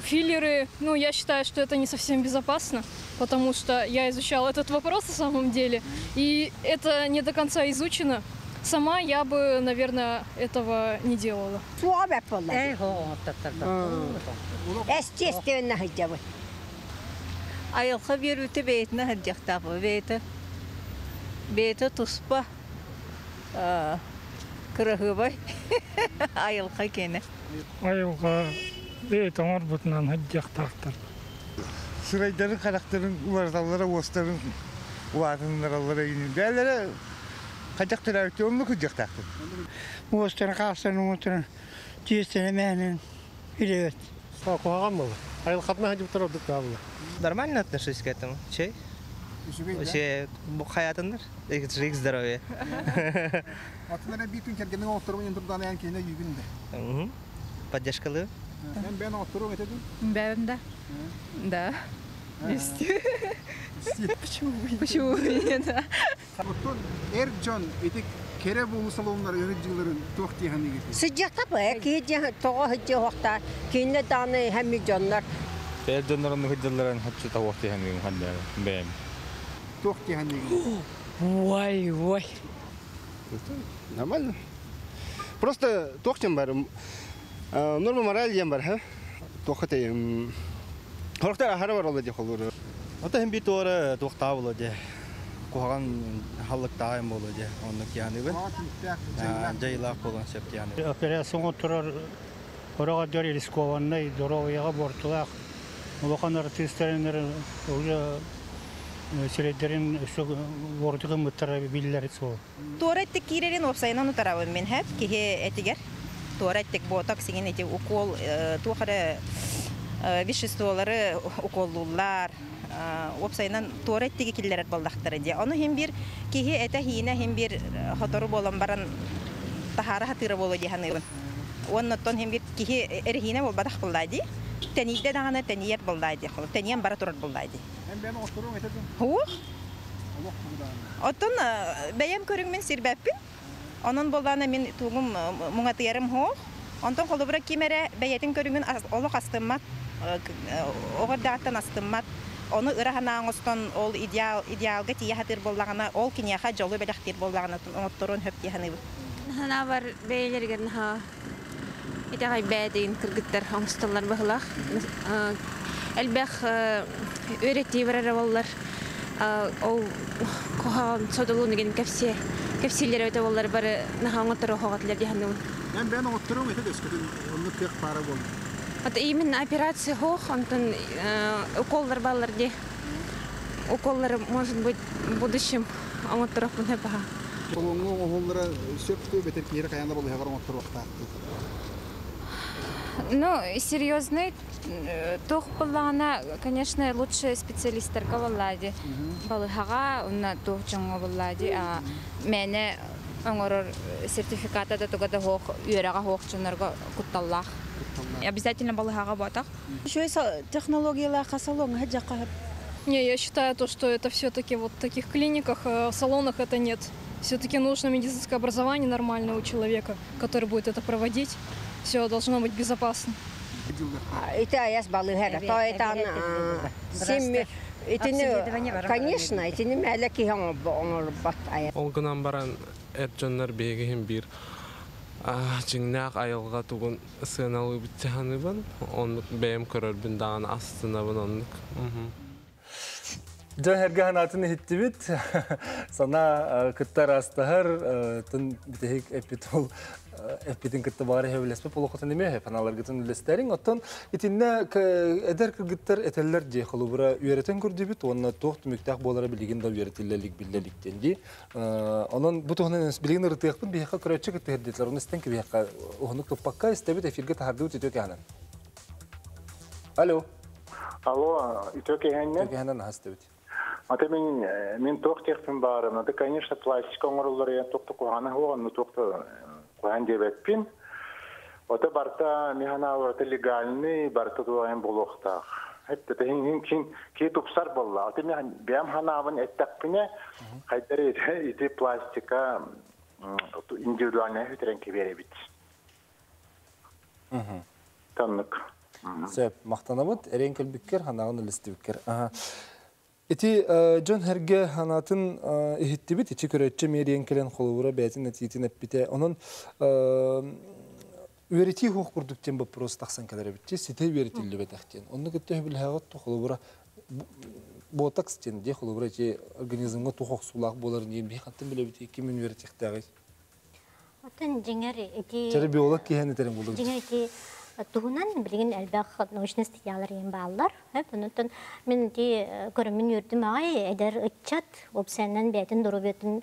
филлеры, ну, я считаю, что это не совсем безопасно, потому что я изучала этот вопрос на самом деле, и это не до конца изучено. Сама я бы, наверное, этого не делала. Естественно, а я верю тебе, это на это. Бейта туспа крагывай аялха кене. Аялха бейта марбутнан хаддях тахтар. Сырайдарын характерин улардаллары остарын улардаллары инин. Бәлері хаддях тәрәуте онны күддях тахтар. Остарын қақсан ұмытырын тестені мәнін үлевет. Қоғаған бұл. Аялхатна хаддях тәрәуте қабылы. Нормально отношусь к этому. Чай? Вообще, бухаятандар, их жить здоровье. А ты наверное битун кергенного второго не труда на анкине югинде. Поддержка ли? Бен второго это тут? Бен да. Да. Есть. Почему? Почему нет? Вот тут Эрджон, эти керебулу салондар юриджилерин тохтиянды гити. Сидяхта бай, кидя тога хидя хохта, кине даны хэмиджондар. Эрджонларын хиджилерин хатчы тохтиянды хадда. Бен. Ой, ой. Нормально. Просто тохтем бар. Норма мораль ем бар. Тохте. Хорохта ахарвар олоде холур. Ота хем битора тохта олоде. Кохаган халлык таем олоде. Оннук яны бен. Джайлах болан септ яны. Операцияга турар. Орага дори рискованный. Здоровыйга бортулах. Улахан артистеринер уже Сиридерин воротиком мутарави биллярицо. Тореттек кирерин обсайна нутарави менхеп, кие этигер. Тореттек ботоксин эти укол тухаре веществолары уколлар. Обсайна тореттеги киллерет балдахтаради. Ону химбир кие эта хина химбир хатару баламбаран тахара хатира болоди ханырын. Оннотон химбир кие эрхина болбадах боллади. Тенидде дагана теният боллади. Тениям баратурат боллади. Хух? Оттон бәйем көріңмен сирбәппін. Онын болданы мен туғым мұңатыярым хух. Онтон қолыбыра кемәрі бәйетін көріңмен олық астыммат, оғырдағаттан астыммат. Оны ұрағана аңыстон ол идеалға тияхатыр болдағына, ол кенияға жолы бәліқтер болдағына оңыттырын хөптияханы бұл. Хана бар бәйлерген ха. Итағай бәдейін кіргіттер аңыстылар бұғылақ. Әлбәқ өретей барары болар, ол қоғам содылуынеген кәпселері өте болар бары наға аңғаттыру қоғатылар дейханды бұл. Әм бән аңғаттыруың өте дөскөтін, ұлны тек пара болды? Әті имін операция қоқ, ұнтын ұқолдар балар де. Ұқолдар, может быть, будущем аңғаттыру қоғатылар баға. Ұлыңы ұлыңы сөпті бетер кері қаянда болды әғар аңғаттыру қоғатылар. Ну, серьезный, тох была, конечно, лучшая специалистка влади. Балыхага, она тох чонга влади, а меня онгорор сертификат это только до хох, юрага хох чонерга куталлах. Обязательно балыхага батах. Еще есть технология лахасалон, хаджакаб. Не, я считаю то, что это все-таки вот в таких клиниках, в салонах это нет. Все-таки нужно медицинское образование нормальное у человека, который будет это проводить. Все должно быть безопасно. Это я с балыгера, то это она, конечно, это не мелкие гамбатая. Олгунам баран эрчоннар бегем бир, чиннях аялга тугун сыналу биттеханыбан, он бем көрөрбүн дан астынабын он. Джангергахан атыны хиттибит, сана кыттар астахар, тын битехик эпитол. Эпидин каттабары хевлеспе полохотын демеге паналар гытын үлестерин оттон итинне эдер кыргыттар этеллер же холубура үйрөтөн көрдүбүт онна тохт мүктак болары билигин да үйрөтүллелик билелик тенди анан бу тохнын билигин ыртыкпын бияка көрөчү кеттер детлер онун стенки бияка онук топпакка истебит эфирге тахарды үтөкенен. Алло. Алло, үтөкенен. Үтөкенен хастыбыт. А ты меня, меня тоже терпим баром, ты конечно пластиковый морозлер, я только кухана говорю, но только кухандевет пин. Вот это барта механавр, это легальный, барта твоя имбулохта. Это ты хин кит обсар балла, ты меня биамханаван это пине, хотя это пластика индивидуальная, это ренки веребит. Таннок. Сэп, махтанават, ренкель бикер, ханаван листивкер. Эти Джон Херге ханатын ихиттибит, ичи көрөтче мериен келен холура бетин нетитинеп бите. Онун верити хук курдуктен бапрос тахсан кадары битче, сите веритилле бетахтен. Онун кеттех билхагат холура ботакстен де холура ичи организмга тухок сулак болар нем бихаттен биле бите ким веритихтагы. Атын жиңери эти Жери биолог кехен терен болду. Жиңери Тугунан билген элбэх научный статьялар ем баалар. Бунутан мен ди көрүмүн үрдүм агай, эдер ыччат, обсеннен бетин дурубетин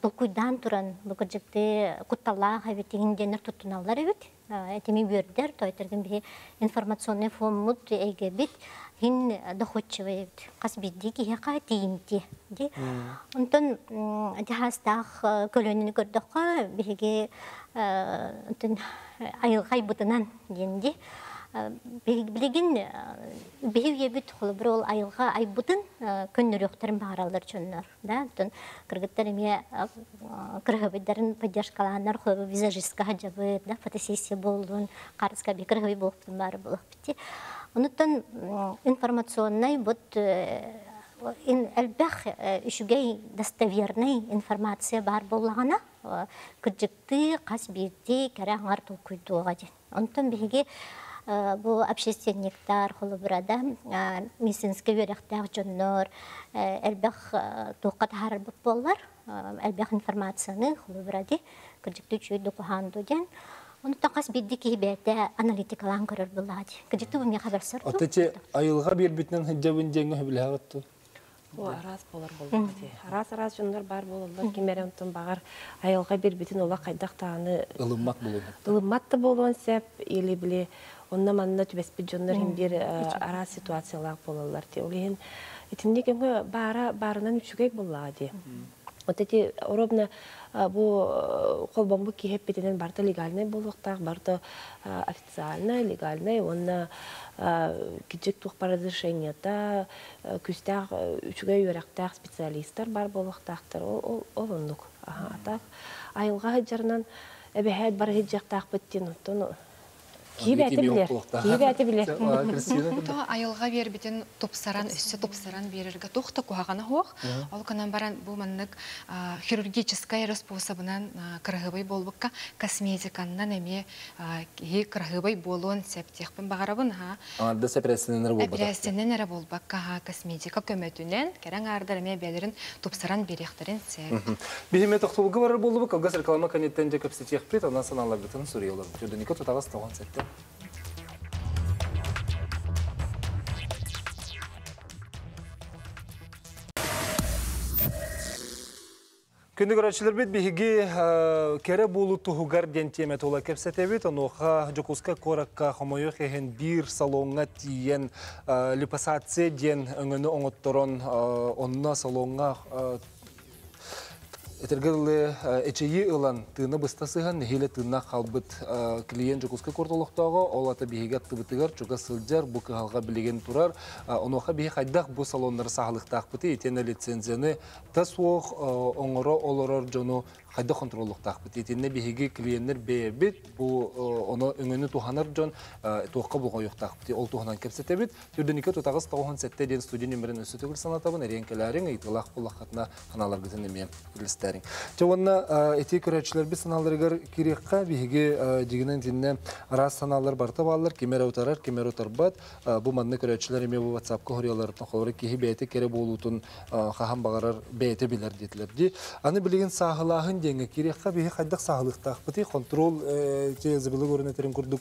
толкуйдан туран бүкүржекти кутталлаа хабетигин денер туттуналлар эбит. Этими бөрдер тойтыргын бир информационный фонмут эге бит, хин доходчивый эбит. Касбидди кихе ка тийимти. Бунутан жахастах көлөнүн көрдөккө биге айылгай бутынан денди. Билигин бихевье бит холубур ол айылга ай бутын көннөрөктөрүн бааралдар чөннөр. Да, тон кыргыттарыме кыргыбыдарын поддержкаланар холубу визажистка жабы, да, фотосессия болдун, карыска бир кыргыбы болуптун баары болуп бити. Онуттан информационный бут элбэх үшүгэй достоверный информация бар боллагана кыржыкты, касбирди, кара аңар толкуйдууга ден. Онтон биге бу общественниктар холубурада медицинский верехтаг жоннор элбэх тукат харбып боллар, элбэх информацияны холубурады кыржыкты чүйдү куханду ден. Он так асбиддики хибете аналитика лангорор буллади. Кадиту бу мне хабарсар. А тете айылга бир битнен хиджабин денгу билхатту. О, раз болар болмады. Раз раз жондар бар болалар, кимерентон багар айылга бир битин ола кайдактааны ылыммак болот. Ылымматты болгон сеп или биле онна манна түбеспи жондар хим бир ара ситуациялар болалар те. Улен итимдеги бара барынан үчүгөк буллади. Вот эти ровно бо холбамбу кихеппетинен барта легальный болуктак, барта официальный, легальный, он кичек тух разрешениета, күстак үчүгө үйрөктак специалисттер бар болуктактар, ол олундук. Ага, так. Айылга жарынан эбехет бар хеджектак беттин оттон. Кибе атыбилер. Кибе атыбилер. То айылга бербитин топсаран, өссө топсаран берерге тохта куагана хох. Ал канан баран бу маннык хирургическая распособынан кыргыбай болбукка косметиканнан эме хи кыргыбай болон септехпин багарабын ха. Анда сепресинер болбакка. Сепресинер болбакка ха косметика көмөтүнөн керең ардар эме белерин топсаран берехтерин сеп. Бизиме тохтулгы бар болбукка газ реклама канеттен же көпсетех прит, анан саналар битин сурыйлар. Жөдөнүкө тутагас тогон сеп. Күнді көрәтшілер бет бейге кәрі болу тұғығар ден темет ола кәпсәте бет, оноға жүкізгі қораққа қамайық ең бір салонға тиен липасация ден өңіні оңыттырын онына салонға әтергілі әчейі ұлан түйіні бұстасыған елі түйіні қалбыт клиент жүкізгі қорталықтағы олаты бейге аттыбытығар жүгі сылдар бұқы қалға білеген тұрар оноға бейге қайдақ бұ салонлары сағылықтақ бұты етені лицензияны тасуық оңыры олырыр жону қайда контролықтақ бұт. Етені бейге клиенттер бейбіт, оны өңіні туғанар жон туыққа болған ұйықтақ бұт. Ол туғынан кәпсеті бұт. Түрдінікі тұтағыз тауған сәтті ден студия нөмірін өсі түгіл санатабын, әрен кәләрің, айтылақ қолақ қатына ханалар күтін әме үлістәрің. Жауанна әте көрәтшілер бі саналарығар керекқа бейге дегінен тінне араз саналар барта балар, кемер аутарар, кемер аутар бат. Бұл манны көрәтшілер әме бұл ватсапқа құрияларына қолары кейі бәйті кәрі болуытын қаған бағарар бәйті білер деділерді. Аны білеген сағылағын деньги кирехка беги хаддак саглыктах бути контроль те забилог орнетерин курдук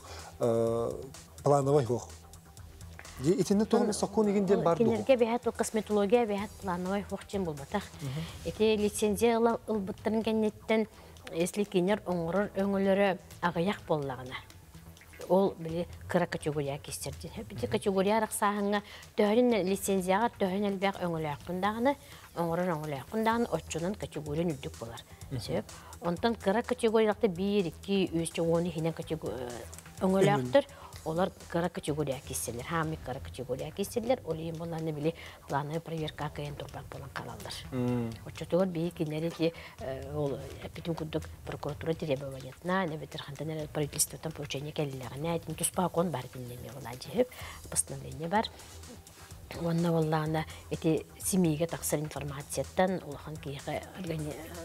плановый хох. Ди итинне тогда сакунигин ден барду. Кинерге бегат у косметология бегат плановый хох чем был батах. Эти лицензия л буттеринген неттен если кинер онгрор онглере агаяк боллагна. ол кыра категория кистерди. Эти категория рахсаһынга тәрин лицензияга тәрин әлбәк өңләк кундагыны, оңры өңләк кундагыны отчунан категория нүдүк булар. Себеп, онтан кыра категориялыкта бир, эки, үч, он хинен категория өңләктер. Олар кара категория кистелер, хамик кара категория кистелер, олим боларны били планы проверка кайын турбак болан калалдар. Отчетугар бейекинлери ки, ол эпитим куддук прокуратура требованиятна, небетерхантанер правительствотан поручение келилеріне, этим туспа кон бар динлеме ола деп, постановление бар. Уанна валлана эти семейге тақсыр информацияттан, олахан кейхе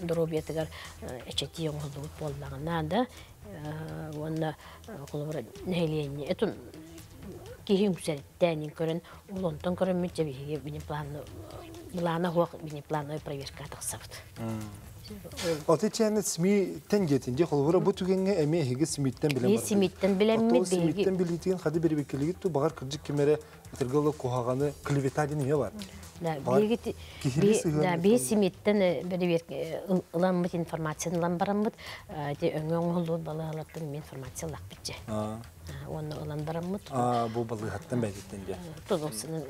доробиятыгар эчети оңылдугут болдағына да, уанна қолыбыра нәйлейіне, этон кейхе үксәреттәнен көрін, олонтон көрін мүйтсе бейхеге бұлана хуақ бейнеплановай проверка тақсабыд. Аты чәне СМИ-тен кетінде қолыбыра бұ түгенге әме әхеге СМИ-тен білем барғыз. СМИ-тен білем мет бейге. Аты СМИ-тен білетеген қады беребеккелігетті бағар күрдік кемере Тергалы кухаганы клеветадины не бар? Да, бей семеттен ұламыт информацияны ұламбарамыт, өңі оңғылу балығалаттың информация лақпытже. Оны ұламбарамыт. Бұл балығаттан бәдеттен де? Тұз осының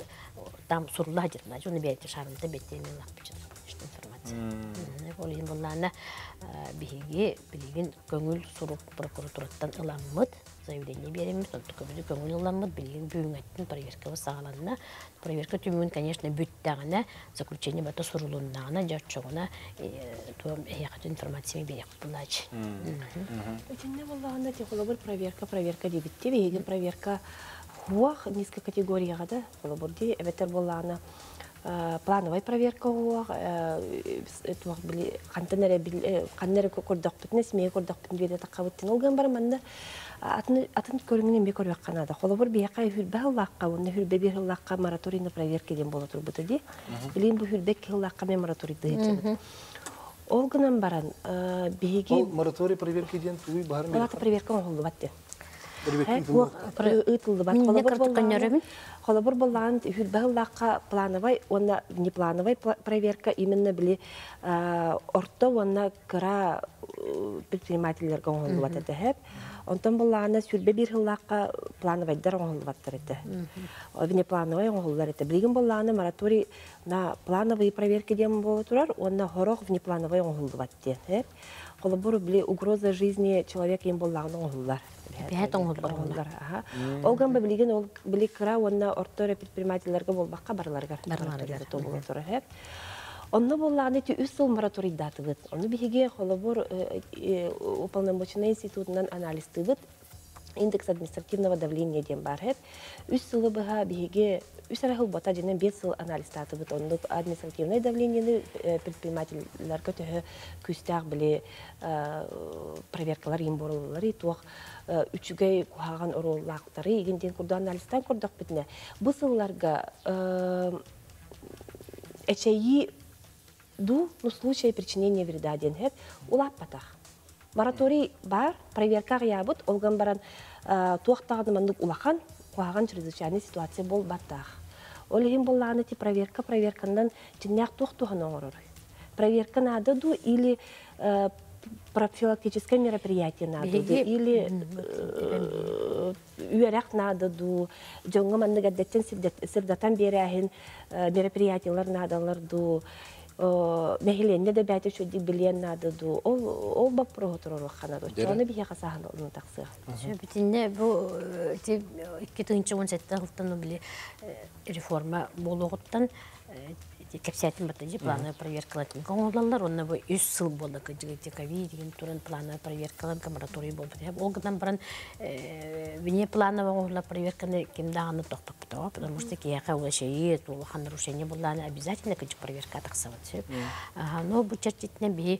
там сұрылы ажырна, оны бәйті шарымды бәттемен лақпытже. Информация. Ол ең болланы бейге білеген көңіл сұрып прокуратураттан ұламыт. Заявление береміз, только бізді көңіл ұламыз, білген бүйін әттін проверкалы сағаланына. Проверка түмін, конечно, бүттіғына, заключение бата сұрылуыннағына, жатшығына әйіқату информациямен берек бұлайшы. Өтінне болдағында тек қолы бір проверка, проверка дебітті, бейген проверка хуақ, низкі категорияға да, қолы бірде, әбеттер болдағына плановай проверка хуақ, қандары көрдіқ бүтіне, семей көрдіқ бүтіне Атын көріңінен бе көрбек қанады. Қолыбыр бейқа үрбе ғылаққа, оның үрбе бе ғылаққа мораторийны проверкеден бола тұр бұты де. Үлейін бұл үрбе ғылаққа мен мораторийды епсемін. Ол ғынан баран бейге... Ол мораторий проверкеден тұй бағыр мен? Олаты проверкам қолы батты. Холобор боллаан хүлбәһыллааққа плановай, онна не плановай проверка, именно біле орта онна кыра предпринимателерге оңылуат әді әп. Онтан боллаана сүлбе бирхыллааққа плановайдар оңылуаттар әді. Вене плановай оңылулар әді. Білеген боллаана мораторий на плановай проверка дем болы тұрар, онна хорох вене плановай оңылуат әді. Холобор біле угроза жизни человек ем боллаана оңылулар. Олған ба білеген ол біле қыра онына орттора предпринимателерге болбаққа барларға барларға тобылы тұры әп. Онына боллағын әті үз сыл мораторий датығыд. Оны бігеге қолабор уполномоченный институтынан анализ тұғыд. Индекс административного давления дем бар әп. Үз сылы бұға бігеге үз арағыл бота женен бес сыл анализ датығыд. Оны административное давлениені предпринимателерге түхі күстіғ біле проверкалар ем борылылар етуақ. Үчігей құхаған ұрылақтары егенден күрді аналистан күрдіқ бітіне. Бұл сылларға әчәйі ду, ну случай причинения вреда ден әт, ұлап батақ. Мораторий бар, проверкағы ябыт, олған баран туақтағыны маңдық ұлақан құхаған чрезвычайны ситуация бол батақ. Ол ең боллағаны те проверка, проверкандан жиннәқ туқтуған оңырыр. Проверкан ады ду или профилактическое мероприятие надо или үйерек надо ду, жоңғы маңдығы дәттен сірдатан бері әйін мероприятиялар надалар ду, мәхеленне де бәті шөді білен надо ду, ол бап проғытыр оруқ қанады, оны бейе қасағын олының тақсығы. Сөбітінде бұл эки тысячи он жетинчи ғылтану біле реформа болуғыттан, кепсиятын баттанжи плановая проверкалатын қоңылалар, онына бұл үз сыл болды көжігіте көвей деген тұрын плановая проверкалан камараторий болды. Олғыдан бұрын вене плановая оңғыла проверканы кемдағаны тоқтық бұтауа, потому что кияқа олашайы, олған рушайне болданы обязательно көжі проверка тақсавады. Но бұл чәрчетінен бей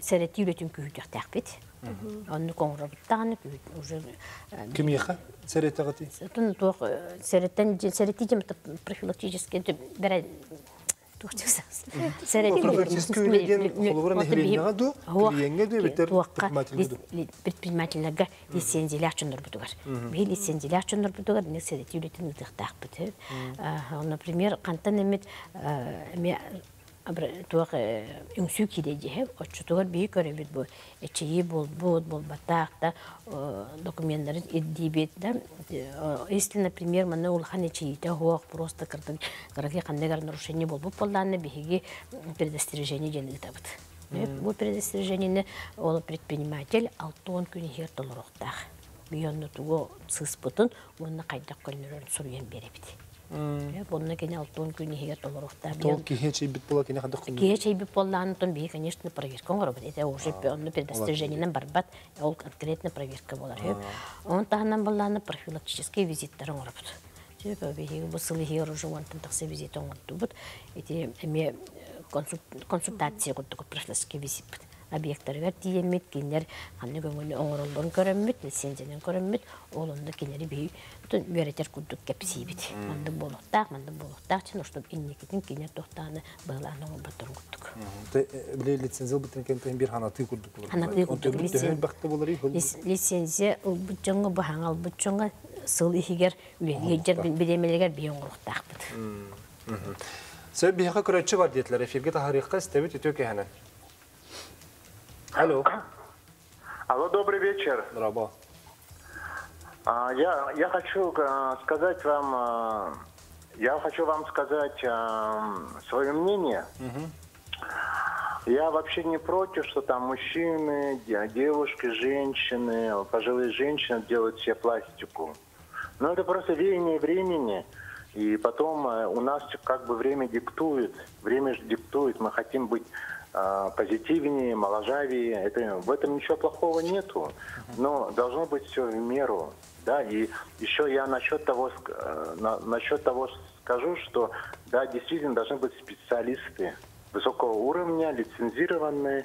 сәреті үлетін күйітек тәқпет. Оны қоңырабыттағаны күйіт. Кім еқа? Сәрет ағыты? Сәреті жемді профилактическен бәрі профилактическі өлеген қолығыра мәхелейінеға ду, клиенге ду, беттер предпринимателігі лицензиялі ақчындар бұдығар. Бей лицензиялі ақчындар бұдығар, дінек сәреті өлетін ұлдықтақ бұды. Например, қантан әмет Абртуак инсу кидеди, а чутугар бикаре бит бо, чьи бол бод бол батахта документы идибит да. Если, например, мы улхане чьи то хуак просто картам, караки ханнегар нарушение бол бо полдане бихиги предостережение делитабт. Бо предостережение не он предприниматель, алтон кунихер толрохтах. Бионно туго сыспутун, он на кайда кольнерон сурьем беребит. Помню, что алтон кунихер толрохтах. Толки хечи бит пола кинеха документ. Хечи бит пола антон би, конечно, проверка горобит. Это уже он предостережение нам барбат, он конкретно проверка была. Он там была на профилактический визит таран горобит. Типа би бусылихер уже он там такси визит он тубут. Эти мне консультации вот такой профилактический визит. Объекторы тиемит, кинер, они говорят, он роллон коремит, лицензиен коремит, олонда кинери бей, то веретер кудук кепсибит, манду болотах, манду болотах, чего чтобы инникитин кинер тохтане была на оботоргутук. Ты были лицензии оботоргутен тембирхана ты кудук. Хана ты кудук лицензии. Лицензия обученга баханга обученга солихигер, лигер бидемелигер биенгрохтах бит. Себ биеха короче вадитлер, эфиргета харихка стебит и тюки хана. Алло. Алло, добрый вечер. Здорово. А, я, я хочу а, сказать вам, а, я хочу вам сказать а, свое мнение. Угу. Я вообще не против, что там мужчины, девушки, женщины, пожилые женщины делают себе пластику. Но это просто веяние времени. И потом а, у нас как бы время диктует. Время же диктует. Мы хотим быть позитивнее, моложавее. Это, в этом ничего плохого нету. Но должно быть все в меру. Да? И еще я насчет того, на, насчет того скажу, что да, действительно должны быть специалисты высокого уровня, лицензированные,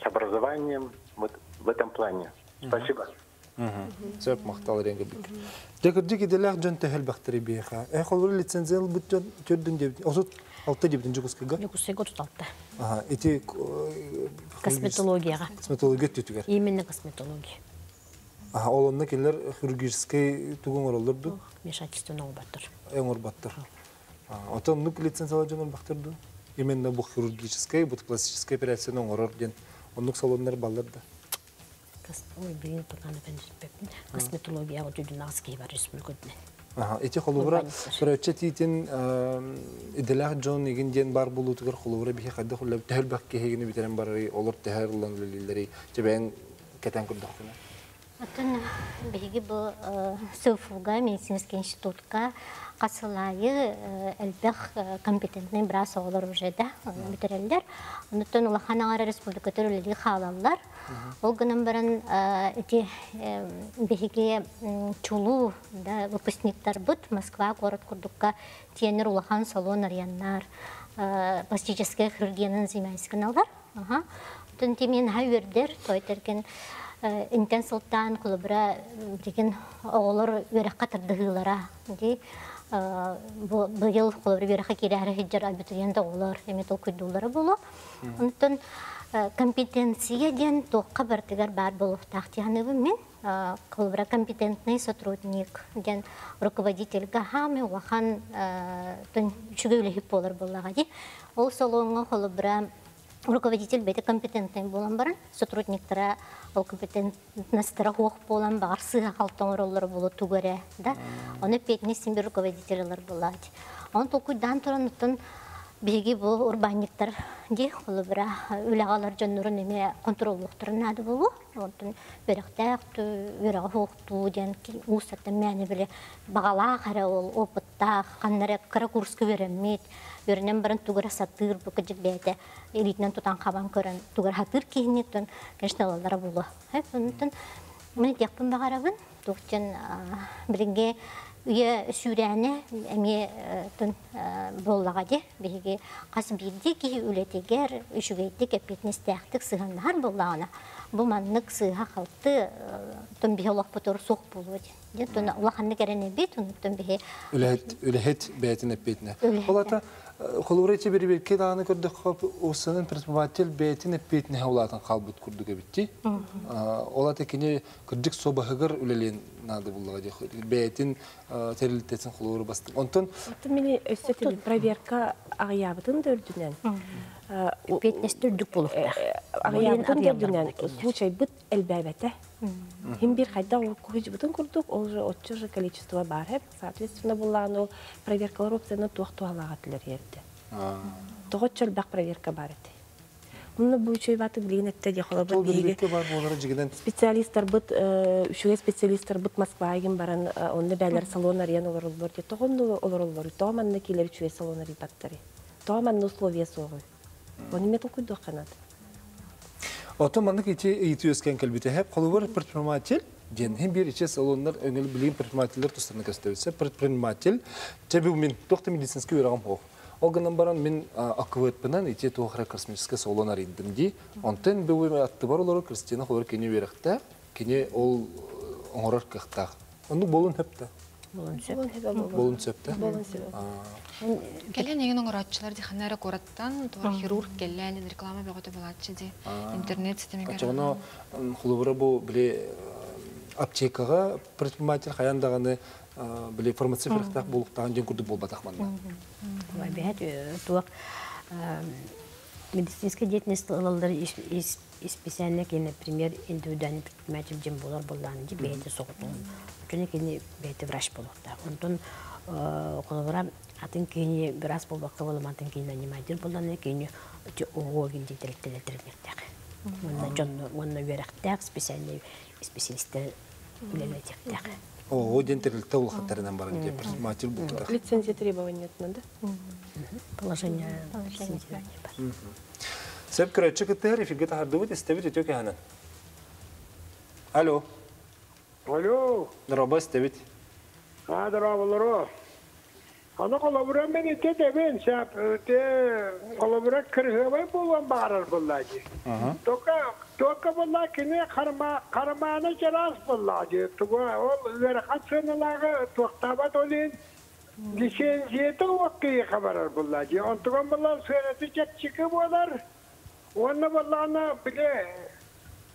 с образованием вот в этом плане. Спасибо. Все махтал ренгабит. Декор дики делах дженте хельбахтрибиеха. Я холвер лицензил бутон тюрден девять. Озут алтедев денджукскига. Денджукскига тут алте. Ага. Эти косметология. Косметология тютюгер. Именно косметология. Ага. Олон на киллер хирургический тугунгаролдерду. Мешательство норбаттер. Норбаттер. А там нук лицензила дженте бахтерду. Именно бух хирургический, бут классический операция норбарден. Он нук салон норбаллерда. Ой, блин, пока не понимаю. Косметология вот у нас кива республика. Ага, эти холубра, прочититин, идеалах Джон, игендиан барбулу тугар холубра бихе хадда холуб тельбах кихе не битерем барри, олор тельбах ландлилилдари, чебен кетен курдахуна. Атон бихе бо сюфуга медицинский институтка касалайе элбах компетентный брас олор ужеда битерелдар, нутон улаханагар республика турулили халаллар. Олганам баран эти беги чулу, да, выпускник Тарбут, Москва, город Курдука, тенер улахан салон арьяннар, пластическая хирургия на земельсканалдар, ага, тон темен хайвердер, тойтеркен интен султан кулабра, деген олар верхатар дыгылара, ди. Быйыл кулабра верха кирәре хиджар абитуриенда олар, эмет окуй доллары було, онтон компетенция ден тоққа бартыгар бар болуқтақты анығы мен қолбыра компетентный сотрудник ден руководитель ғамы уахан жүгеулігі болар болаға де. Ол солуыңа қолбыра руководитель бәді компетентный болан барын, сотрудниктара ол компетентностара оқ болан бағар сыға қалтың оралары болу түгірі. Оны петіне сенбе руководителілер болады. Оны толқуйдан тұранықтың беги бұл урбаниктар де қолыбыра үлағалар жөннұрын еме контроллықтырын ады болу. Онтын бөріқті әқті, бөріғі ұқты ден ұсаттын мәні біле бағала қара ол опытта қаннары қара курскі өрімет. Өрінен барын түгір сатыр бүкі жібәді. Елітінен тұтан қабан көрін түгір хатыр кейінеттін кәншіналалары болу. Онтын мұны текпін бағарабын. Тоқтен білінге Үйе сүрәне әме түн боллаға де, беге қасым бейді ке үлетегер үшігейді кәпетіністәқтік сығандығар боллағына. Был манник сы хахалты, тон бихе лох потор сох полует. Я тон улаханник рене бит, тон бихе. Улехет улехет битне битне. Холата холурете бери бер кеда аны курдук хаб осанын пресбател битне битне холатан халбут курдук битти. Холата кине курдук собахгар улелин надо буллага дехой. Битин терилтесин холуру басты. Онтон. Тон мини эстетил проверка ариабтын дөрдүнен. Пятнадцатый дюпулов. А я не знаю, случай был эльбевете. Имбир ходил в кухню, потом курдук уже от чужого количества бархет, соответственно была, но проверка робцы на то, что алагатлерье. То хоть эльбех проверка бархет. Он обучил его так блин, это я холодно били. Специалист работ, еще специалист работ Москва, им баран он не бельер салона рьяно выруборти, то он ну выруборти, то он на киле еще салона рибаттери, то он на условия соры. Он имеет такой доход. А то манник идти идти из кенкальбите, хеп холовар предприниматель, день химбир идти салоннер, они блин предприниматель, то странно кастуется, предприниматель, тебе у меня доктор медицинский урам хох, огнем баран мин аквет пенан идти то хрекасмическое салоннер иденди, антен бывает от товара лора Кристина холовар кини верхта, кини ол хорар кахта, ну болун хепта. Болон септа. Болон септа. Келлен егенің ұратшылар дейханнары қораттан, туар хирург келләнен реклама бағыты болатшы де интернет сетемегер. Ачығына құлыбыры бұл біле аптекаға предприниматель қаяндағаны біле формация феріқтақ болықтаған ден күрді бол батақманна. Бәйбәт, туақ медицинске дейтінесті ұлалдар испесәнлік, например, индивидуальный предприниматель ден болар болдағаны де бәйті соғытын. Кенеки бейте врач полохта. Онтон коловра атын кини врач полохта волом атын кини нанимадир полдане кини те угоги дителте дитергертак. Мона жон мона верхтак специальный специалисты улелетертак. О, дителте улхатер намбаран де предприниматель бултак. Лицензия требований нет надо. Положение. Себ короче кетери фигета хардовите ставите тюки хана. Алло. Алло. Дорога ставить. А, дорога, дорога. А ну, колобра, мне те девин, сап, те, колобра, крыжевой был, барар был, лади. Только, только, была, кине, харма, хармана, черас был, лади. Только, он, верхаться на лага, тохтават, олин, лицензия, то, вот, киеха, барар был, лади. Он, только, была, сэрати, чекчики, водар. Он, была, на, бле,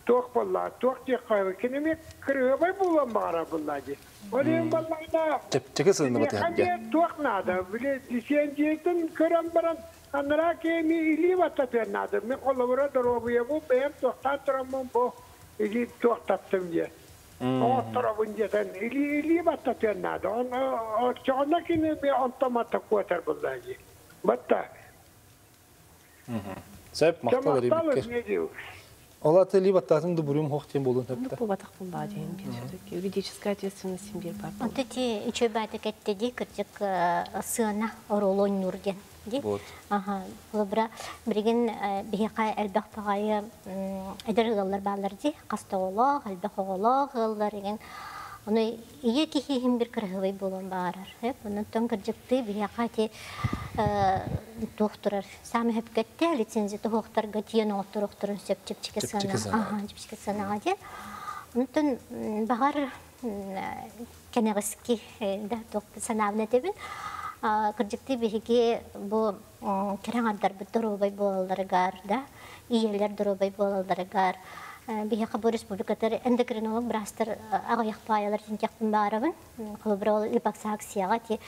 тох была, тох тихая, кинеми крювой была мара была де. Блин, была да. Чекисы на батя. Нет, тох надо, блин, десятин крем бран, а наракеми или вот теперь надо. Мы коловра дорогие во бем тох татрамом бо или тох татемде. А таравунде тен или или вот теперь надо. Он отчаянно кинеми автомата квотер была де. Батта. Сеп махтал рибки. Олаты либо татым добрым хохтем болун хепте. Ну побатах болладин, все-таки юридическая ответственность имбир бар. Вот эти еще баты кеттеди, кертик сына оролон нурден, ди. Ага, лабра бриген бихай элбах пагай эдергаллар балларди, кастаулах, элбахулах, лариген. Оно ие кихи имбир крыгвай болун барар, хеп. Оно тон кертик ты бихати докторар сами хепкетте лицензия доктор гадиен доктор докторын септичке сана ага септичке санаде онтон багар кенериски да доктор санавне тебин кырдыкты беге бу кераңардар бутурубай болалдаргар да иелер дурубай болалдаргар беге кабы республикатар эндокринолог брастер агаяк паялар тинчактын барабын кылбырал ипаксак сиага те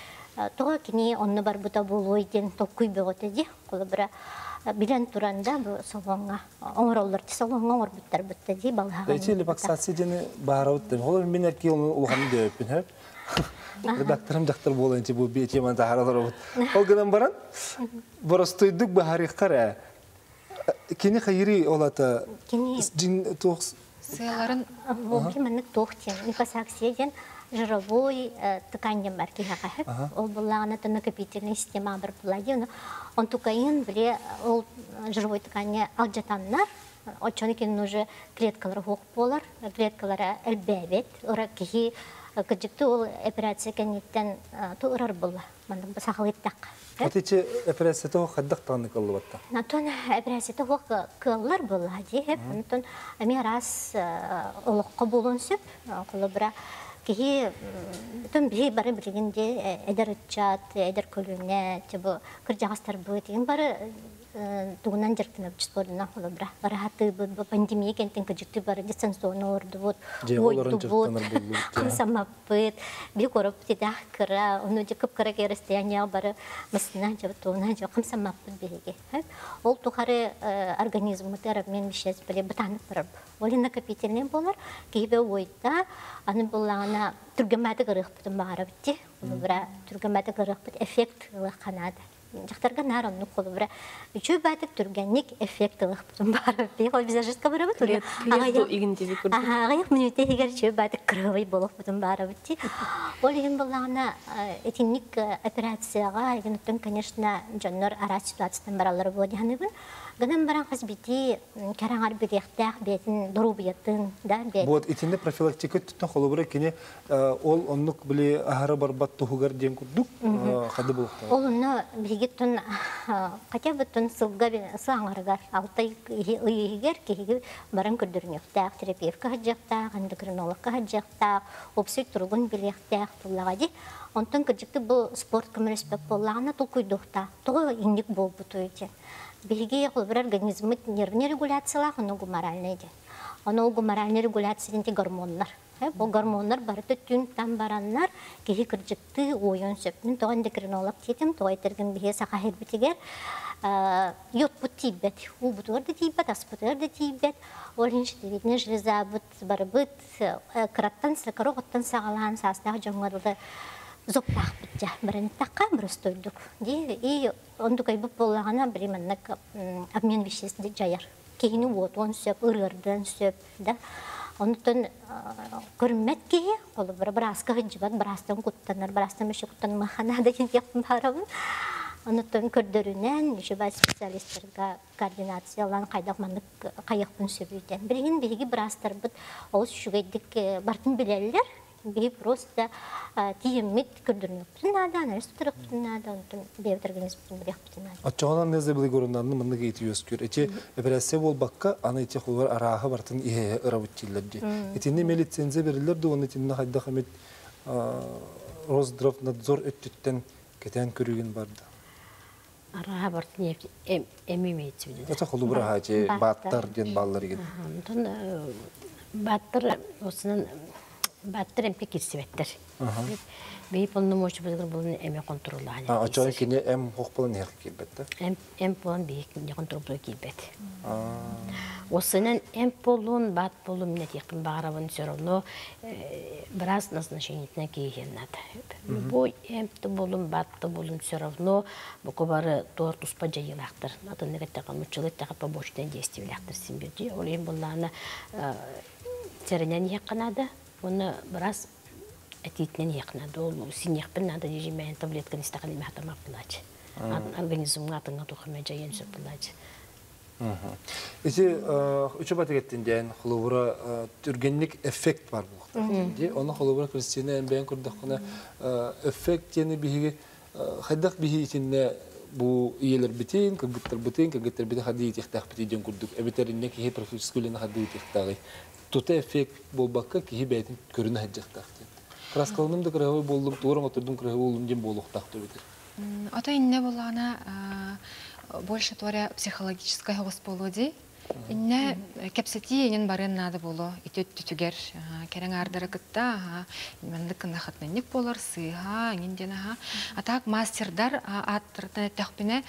то, кини он не бар бута болуйден, то куйбеготеди, колбра билен туранда бу салонга, он роллерти салонга он буттар буттеди балага. Эти липаксации дене барауттем, холор минер ки он улхамде пинхеп. Докторам доктор болен ти бу бити ман тарадарабут. Олган баран, боростой дук бахарих кара. Кини хайри олата. Джин тохс. Селаран. Волки манек тохтен, липаксаксиеден. Жировой тканьем марки хахахек, он была на то накопительная система обработана, он только им вле жировой ткани алжетаннар, отчего никем уже клеткалар хохполар, клеткалара эльбевет, уракихи Кадиктул операция кенитен турар была, мандам посахлиттак. А ты че операция того ходдактаны колловатта? Натон операция того коллар была, дихе, натон амирас улкабулунсеб коллабра, кие тон бие бары бригенди эдарчат, эдарколюне, чего крджагастар будет, им бары Тугунан жертвами обчислили на холобра. Рахаты бы пандемии кентин кадикты бары дистанционно ордуют. Ордуют. Он сама пыт. Бикороб тидах кра. Он удикап кра ке расстояние бары маснан жертв тугунан жертв. Он сама пыт береги. Ол тухары организм матер обмен веществ были бытаны проб. Волин накопительный болар. Кибе уйта. Она была на тургамата горых потом барабти. Холобра тургамата горых пот эффект лаханада. Жақтарға нәрі оның қолы бұра. Үші бәтіп түргеннік эффектілік бұтын барып. Бейхол визажист қабыры бұт. Летбол егіндегі көрді. Ағайық мүніте егер үші бәтіп қырғылай болып бұтын барып бұтты. Ол егін болағына этинник операцияға егін ұттың, конечно, жаннор ара ситуациядан баралары болады ғаны бұн. Гынан баран қаз беті кәріңар бігектәқ бетін, дұру бетін, да, бетін. Бұд, етінде профилактика түттің қолы бұры кені ол онлық білі ағары барбат тұғығар дейін күрдік қады болықты. Ол оны білгі түн, қатя бұттын сылға аңырғар, алтай үйігер кейгі баран күрдірінектәқ, терапевка ғаджақтақ, эндокринологқа ғаджақтақ, опсүй тұрғын білектәқ тұллаға дей. Онтың күрдікті бұл спорт көміреспек болағына тұл көйдіқта, тұғы еңдік бол бұтуеті. Бельгия холбер организмы нервные регуляции лах, оно гуморальное де, оно гуморальные регуляции деньги гормоннар, по гормоннар барыты тюн там бараннар, кихи кричты ойон септин, то эндокринолог тетим, то айтергин бельгия сахахер битигер, йод путибет, у бутурды тибет, аспутурды тибет, олинчты видны железа бут барбыт, краттан сакароготтан сагалан састах джунгарлы. Зоптах битя, бренит такая бростой дук, и он такой бы полгана бременна обмен веществ дичаяр, кину вот он сеп, урден сеп, да, он тон кормят кие, колобра браска, хиджбат брастом куттанар брастом еще куттан маханада кинтиахмарам, он тон кордерунен, хиджбат специалистка координация лан кайдах манак каях пунсебитен, бригин бриги брастер бит, ос шугедик бартин билеллер. Би просто тиемит курдунук надо, анализаторок надо, он бьет организм бьет надо. А чего нам не забыли говорить, мы не говорим ускор. Эти операции волбака, они те хуже араха бартан и работиллади. Эти не имели цензы берлладу, они те нахад дахамит Росздравнадзор эттен, кетен курюген барда. Араха бартан я эмимеется. Это холубра хати, баттар ден баллариген. Тон баттар, осенен Батрем пикисветтер. Бей полномочий подготовлен эми контролирование. А чё кине эм хохпланер кибетта? Эм эм полон бей кине контролирует кибет. Осенен эм полон бат полон не тихим бараван все равно брас назначение не киенат. Бой эм то полон бат то полон все равно буквально тортус поджелактер. Надо не ведь такому человеку так побочные действия лактер симбиоти. Олим была на тернение Канада. Он раз отит не нехна, долу синих надо ежемесячно таблетки не стали мягкими плачь, организм на тонго тухме жаенься плачь. Если учебать этот день, холовра тургенник эффект барбух. Он холовра Кристина бен курдахуна эффект тени биги, ходах биги тени бу иелер битин, как битер битин, как битер битин ходит их тах битин курдук, а битер не кихе профилскуле на ходит их тахи. Тут эффект был бакка, кихи беден курина хиджахтах. Краскалным да крагой болдум туром, а турдум крагой лундим болух тахту видер. А то и не было она больше творя психологическая госполоди, и не кепсети и не барен надо было и тут тюгер, керенгардера китта, именно кандахатненник поларсы, га, индианаха. А так мастер дар атртане тахпине,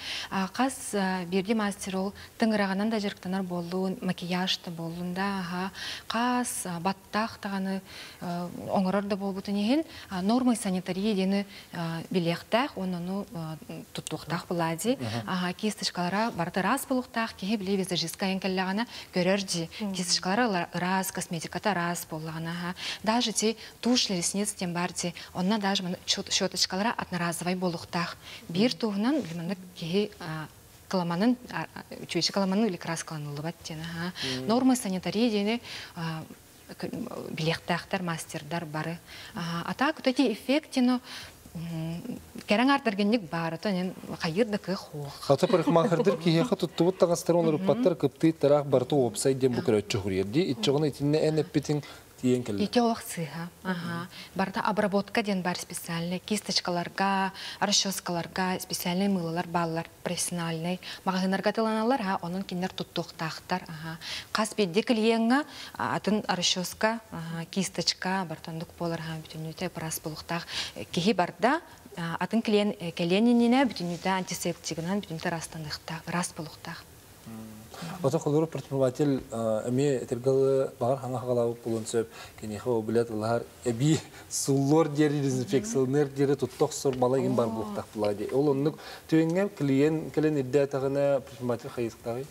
каз бирди мастерол, тенграганан да жертванар болун, макияж та болун да, га, каз баттах таганы онгрор да болбутунигин, нормы санитарии дене билектах, он оно туттухтах полади, ага кистышкалара барта раз полухтах, кибли визажискаенка ляна, горерди, кистышкалара раз, косметика та раз полана, даже те тушь ресниц тем барти, она даже щеточкалара одноразовой болухтах, биртугнан для меня киги каламанын, чуешь каламану или краскалану ловать тена, нормы санитарии дене билектахтар, мастердар бары. А так вот эти эффекты, но керангардергенник бары, то они хайрдык и хох. А то парикмахердер киеха тут вот так осторожно рупаттер, как ты тарах барту обсайдем букрет чухриеди, и чего найти не энепитинг. Ага. Барда обработка ден бар специальный, кисточкаларга, расческаларга, специальный мылалар, баллар, профессиональный. Магинаргатыланалар, ага, онын кинер туттух тахтар, ага. Каспидди клиенга, атын расческа, ага, кисточка, бартандук полар, ага, битюнюте, параспылухтах. Кихи барда, атын клиен, келенинина, битюнюте, антисептигнан, битюнюте, распылухтах. Вот я хожу предприниматель, мне требовал бархана халау полонцев, конечно, облет лар, эби сулор дери дезинфекция, нер дери тут токсор маленьким барбухтах пладе. Олоннук, ты ингем клиент, клиент идет агане предприниматель хайскари,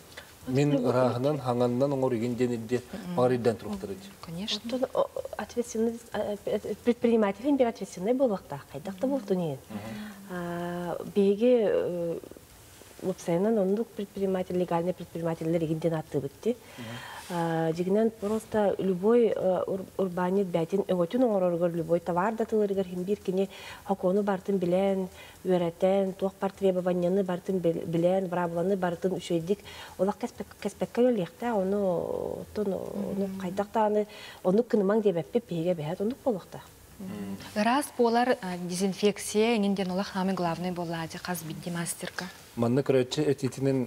мин рахнан ханганнан онгориген денидет, мариден трухтерить. Конечно. Ответственность предприниматель, бир ответственный был вахтах, хайдах то был тунин. Беги Лопсайнан, он дух предприниматель, легальный предприниматель, регионатыбыти. Дигнен просто любой урбанит бятин, его тюноргор любой товар датыл регионбирки не хакону бартын билен, веретен, тух партвебованьяны бартын билен, врабланы бартын ушедик. Олах кеспеккалю лехта, оно тону кайдактаны, оно кыныман дебеппе пеге бехет, оно полохта. Раз полар дезинфекция, индианула хами главный болади, хазбидди мастерка. Манна короче эти тинен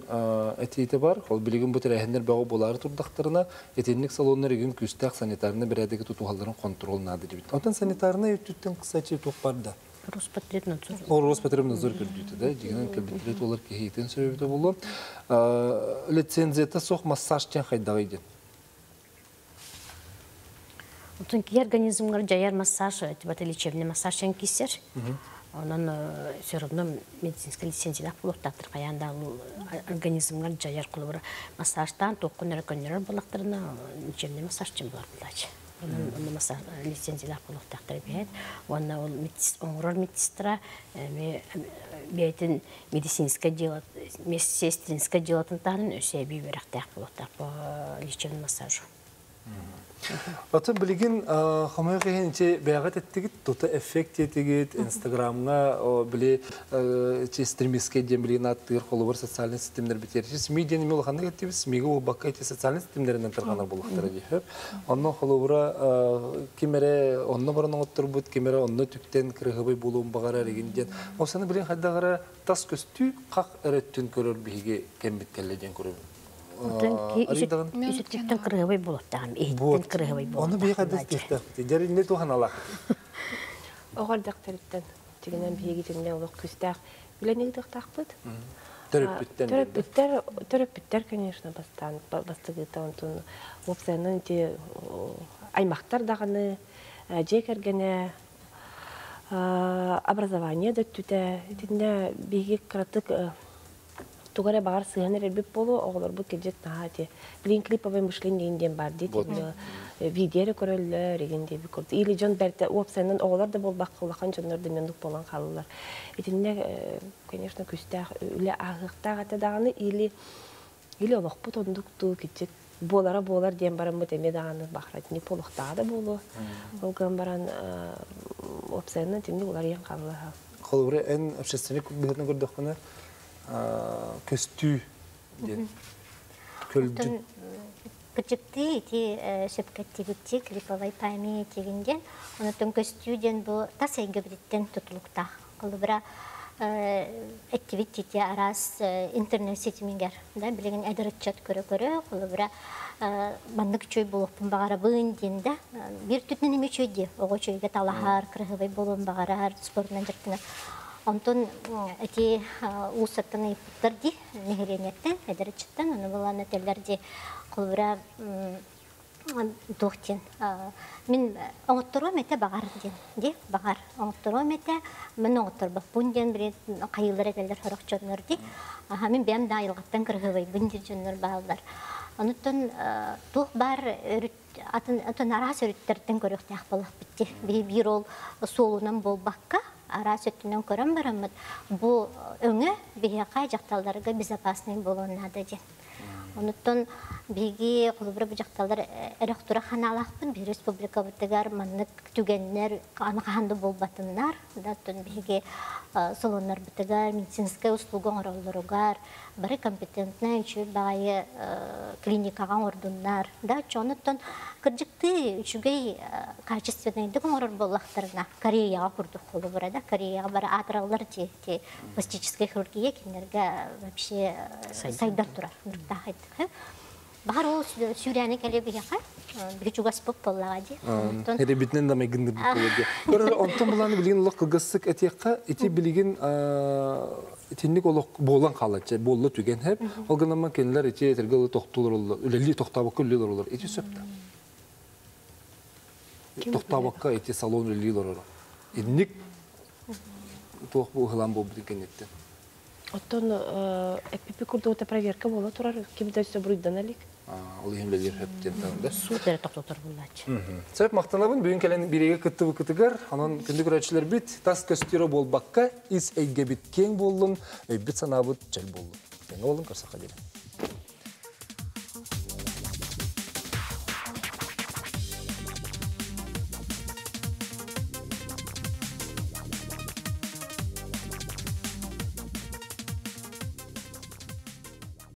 эти товар, хол билигун бутера хендер бау болар тур докторна, эти нек салонны регион кустах санитарны бередеги туту халдарн контрол надеди. Антен санитарны тутен кстати тух парда. Роспотребнадзор. О Роспотребнадзор передуйте, да, дигнан кабинет волар кихитен сюребито було. Лицензия та сох массаж тян хайдавиди. Утонкий организм гордяяр массаж, это вот лечебный массаж тян кисер. Он все равно медицинская лицензия на полуктатор, а я дал организм горджаяр кулура массаж тан, то конер конер был актерна, чем не массаж чем был актерч. Он массаж лицензия на полуктатор бьет, он он урор медсестра, бьет медицинское дело, медсестринское дело тантан, все бьют так полуктатор по лечебному массажу. Потом блин, хомяки хенти бегают эти тут эффекты эти инстаграмга, блин, эти стримские дембли на тир холловер социальные системы нербитери. Сейчас медиа не мило ханега тип смигу бака эти социальные системы нербитергана булахтаради. Онно холловера кимере, онно баранного турбут кимере, онно тюктен крыгабы булом багара регинден. Осенне блин хадагара таскостю как эреттен корор биге кембит келледен корор. Еще тихтен крыговый был там, и тихтен крыговый был. Он убегает без тихтен. Теперь не то ханалах. Огар доктор тен, теперь нам бегит и мне лох кустах. Бля не доктор пыт. Терапевтер. Терапевтер, терапевтер, конечно, бастан, бастагит он тун. Вообще, ну те, ай махтар даганы, джекергене. Образование да туда, теперь бегит кратык. Тугоре бар сыгнер бит полу, оглар бу кедет нахати. Блин клиповый мышление индем бар дит. Видео король регенде бикорд. Или жон берте уапсенен оглар да бол бакулахан жоннор демендук болан халлар. Итинне, конечно, кустар үле агыртагата даганы или или олох потондук ту кедет болара болар дем барам бутеме даганы бахрат не полухта да болу. Болган баран уапсенен тинне олар ян халлар. Холуре эн общественник бетен гордохна. Костю. Кочепты эти шепкати витик липовой памяти винден, он о том костю ден был тасей габритен тутлукта, колбра эти витики раз интернет сети мигер, да, блин, это речет куре-куре, колбра бандык чуй был пумбара винден, да, виртут не мечуди, ого чуй гаталахар, крыговый болумбара, спортный жертвенный. Антон эти усатаны тарди не гренятен, это речетен, она была на телярде кулбра дохтен. Мин антуром это багарден, де багар. Антуром это мен антурба пунден бред кайлрет телер харакчат норди. А мин бем да илгатен кргвей бундирчен нор багдар. Антон дух бар антон арас реттен корюхтях балахпти. Бирол солунам бол бакка. Арасетинен көрем барамыт, бу өңі бейхай жақталдарға безопасный болуын ададен. Онытын Биги, кулбур бужакталар, ректора ханалахтын, бир республика бутегар, маннык түгеннер, анаханды болбатыннар, даттын биги салоннар бутегар, медицинская услуга оңролдоругар, бары компетентный чуй багайы клиникага ордуннар, да, чоныттын кыржыкты үчүгей качественныйдык оңрор боллахтарына, Кореяга курдук кулбура, да, Кореяга бары атраллар те, те, пластическая хирургия кинерге вообще сайдар турар, да, хайт. Бару сюряне калебияха, бичугас поппаллади. Херебитнен да мегинди поппаллади. Короче, он там была не блин лак гасик этика, эти блин этиник олак болан халатче, болла туген хер. Алганама кенлер эти тергалы тохтулролла, лили тохтабакул лилоролла, эти септа. Тохтабака эти салон лилоролла. Этник тох бухлам бобрикенетте. Оттон эпипикурдута проверка была, тура кем-то все будет даналик. Олегим лелир хептентан, да? Супер, токтор булач. Сөп мактанабын, бүгүн келен биреге кыттыбы кытыгар, анан күндү көрөчүлөр бит, тас көстөрө болбакка, из эйге бит кең болдун, өйбит санабыт жел болдун. Кең болдун, көрсөк